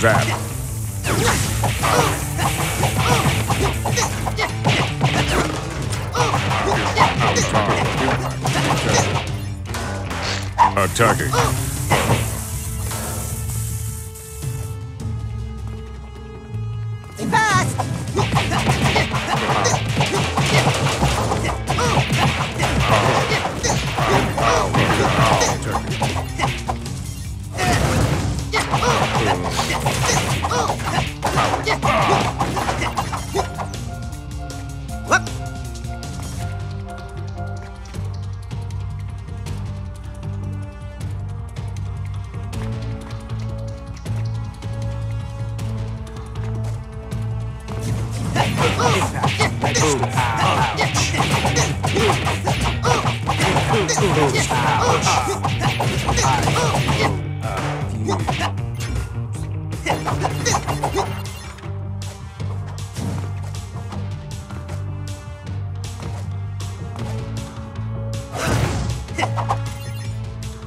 Zap. Attacking. Pass.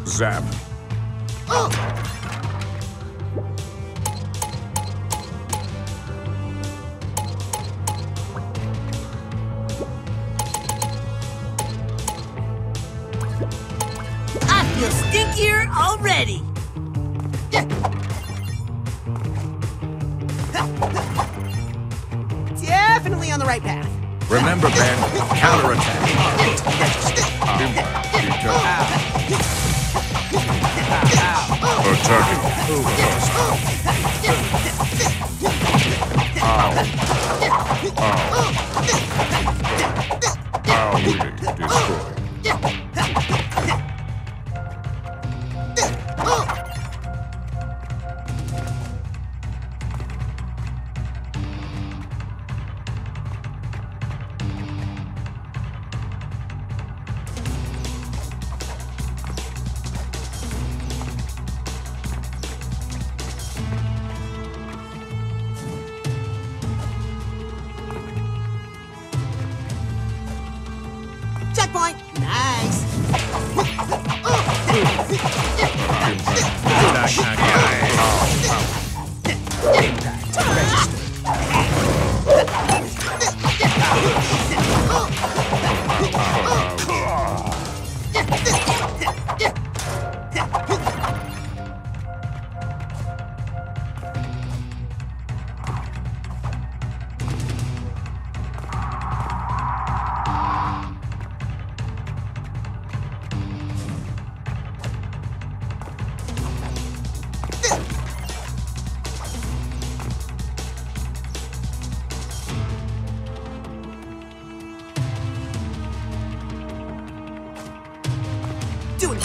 Zap.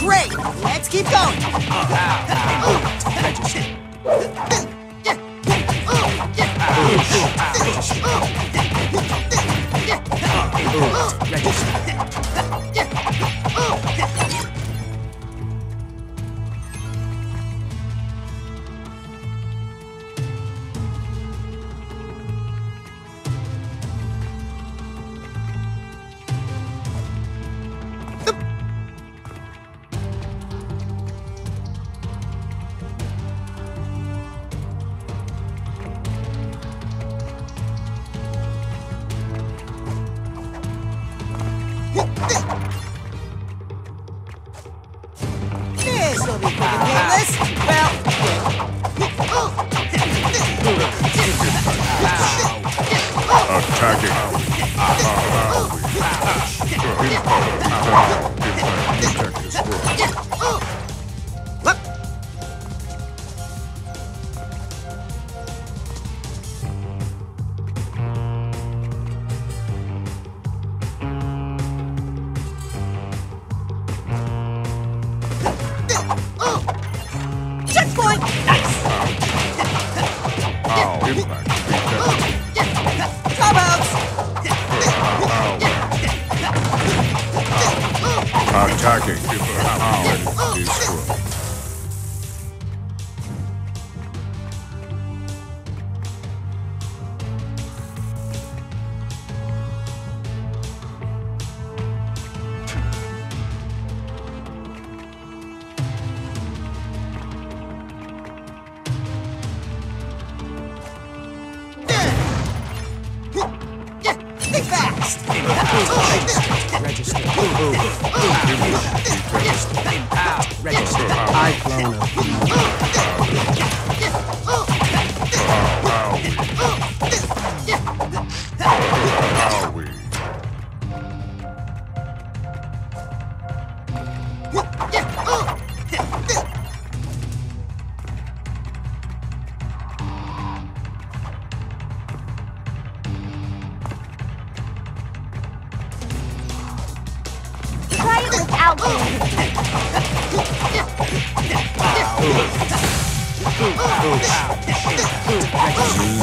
Great! Let's keep going!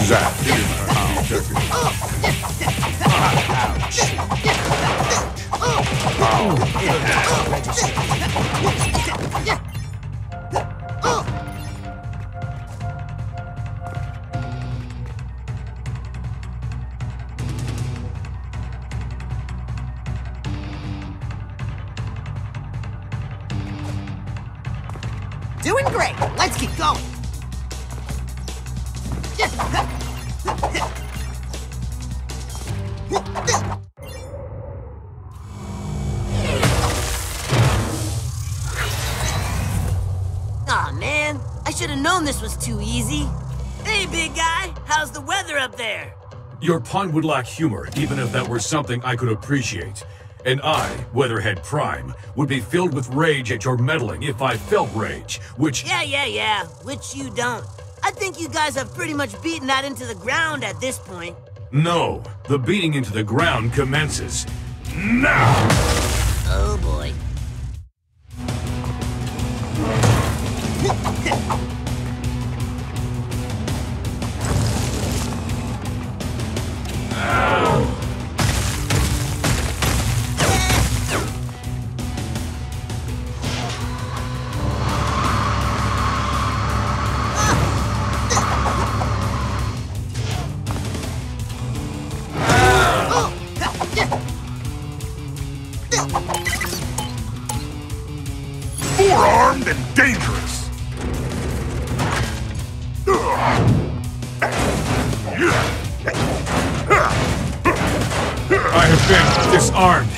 Zap. Doing great. Let's keep going. Aw, man. I should have known this was too easy. Hey, big guy. How's the weather up there? Your pun would lack humor, even if that were something I could appreciate. And I, Weatherhead Prime, would be filled with rage at your meddling if I felt rage, which... Yeah, yeah, yeah, which you don't. I think you guys have pretty much beaten that into the ground at this point. No, the beating into the ground commences now! Oh, boy. Forearmed and dangerous. I have been disarmed.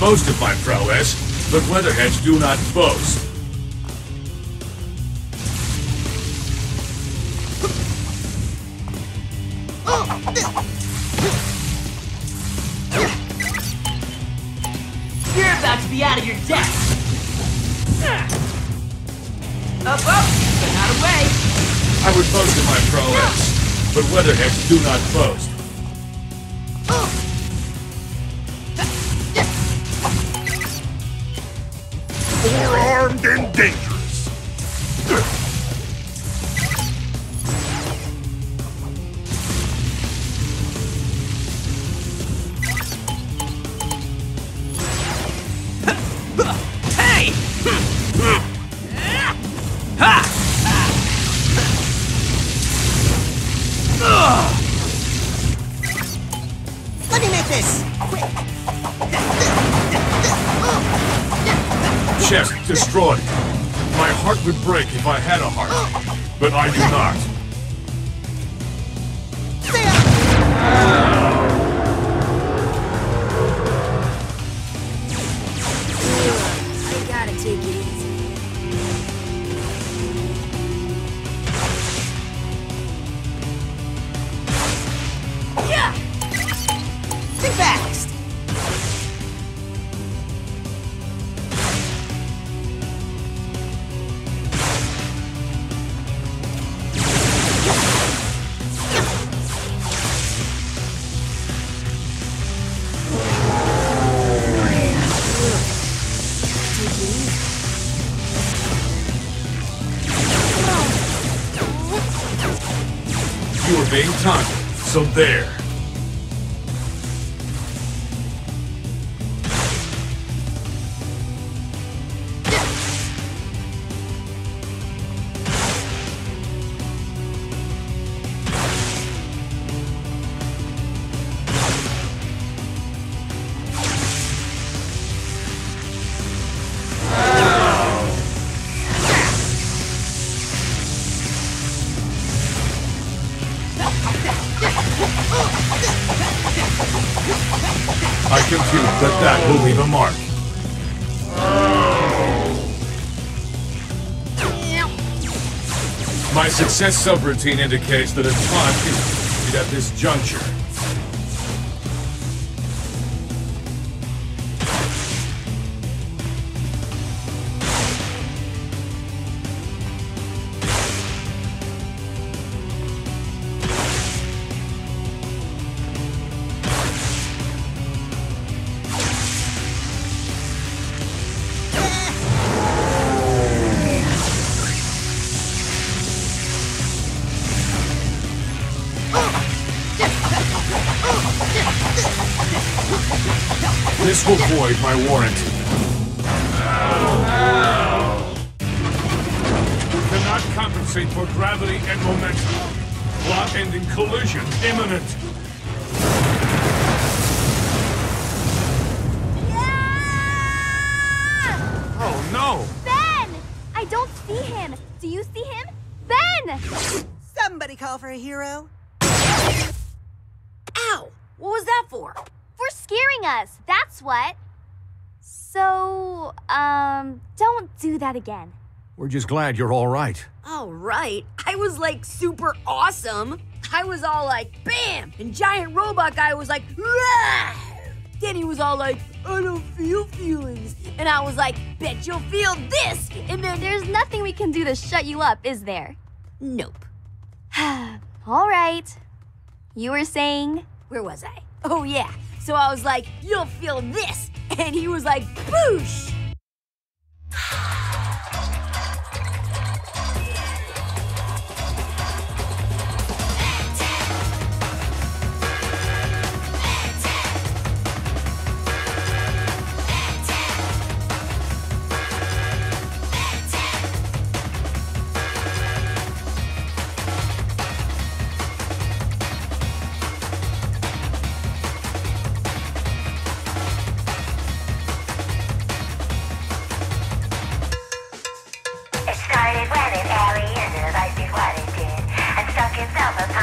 Most of my prowess, but Weatherheads do not boast. You're about to be out of your depth. Up, up, but not away. I would boast of my prowess, but Weatherheads do not boast. Forearmed and dangerous. Hey! Let me make this quick. Chest destroyed. My heart would break if I had a heart, but I do not. I gotta take it easy. Yeah. Think fast. You were being taunted, so there. I compute that that will leave a mark. My success subroutine indicates that a taunt is needed at this juncture. This will void my warrant. Ow. Ow. Cannot compensate for gravity and momentum. Plot-ending collision imminent. Yeah! Oh no! Ben! I don't see him. Do you see him? Ben! Somebody call for a hero. Ow! What was that for? For scaring us, that's what. So, um, don't do that again. We're just glad you're all right. All right? I was like super awesome. I was all like, bam! And giant robot guy was like, rah! Then he was all like, I don't feel feelings. And I was like, bet you'll feel this. And then there's nothing we can do to shut you up, is there? Nope. All right. You were saying? Where was I? Oh yeah. So I was like, you'll feel this. And he was like, boosh. Weather, Barry, and the life is what it did. I'm stuck in summer.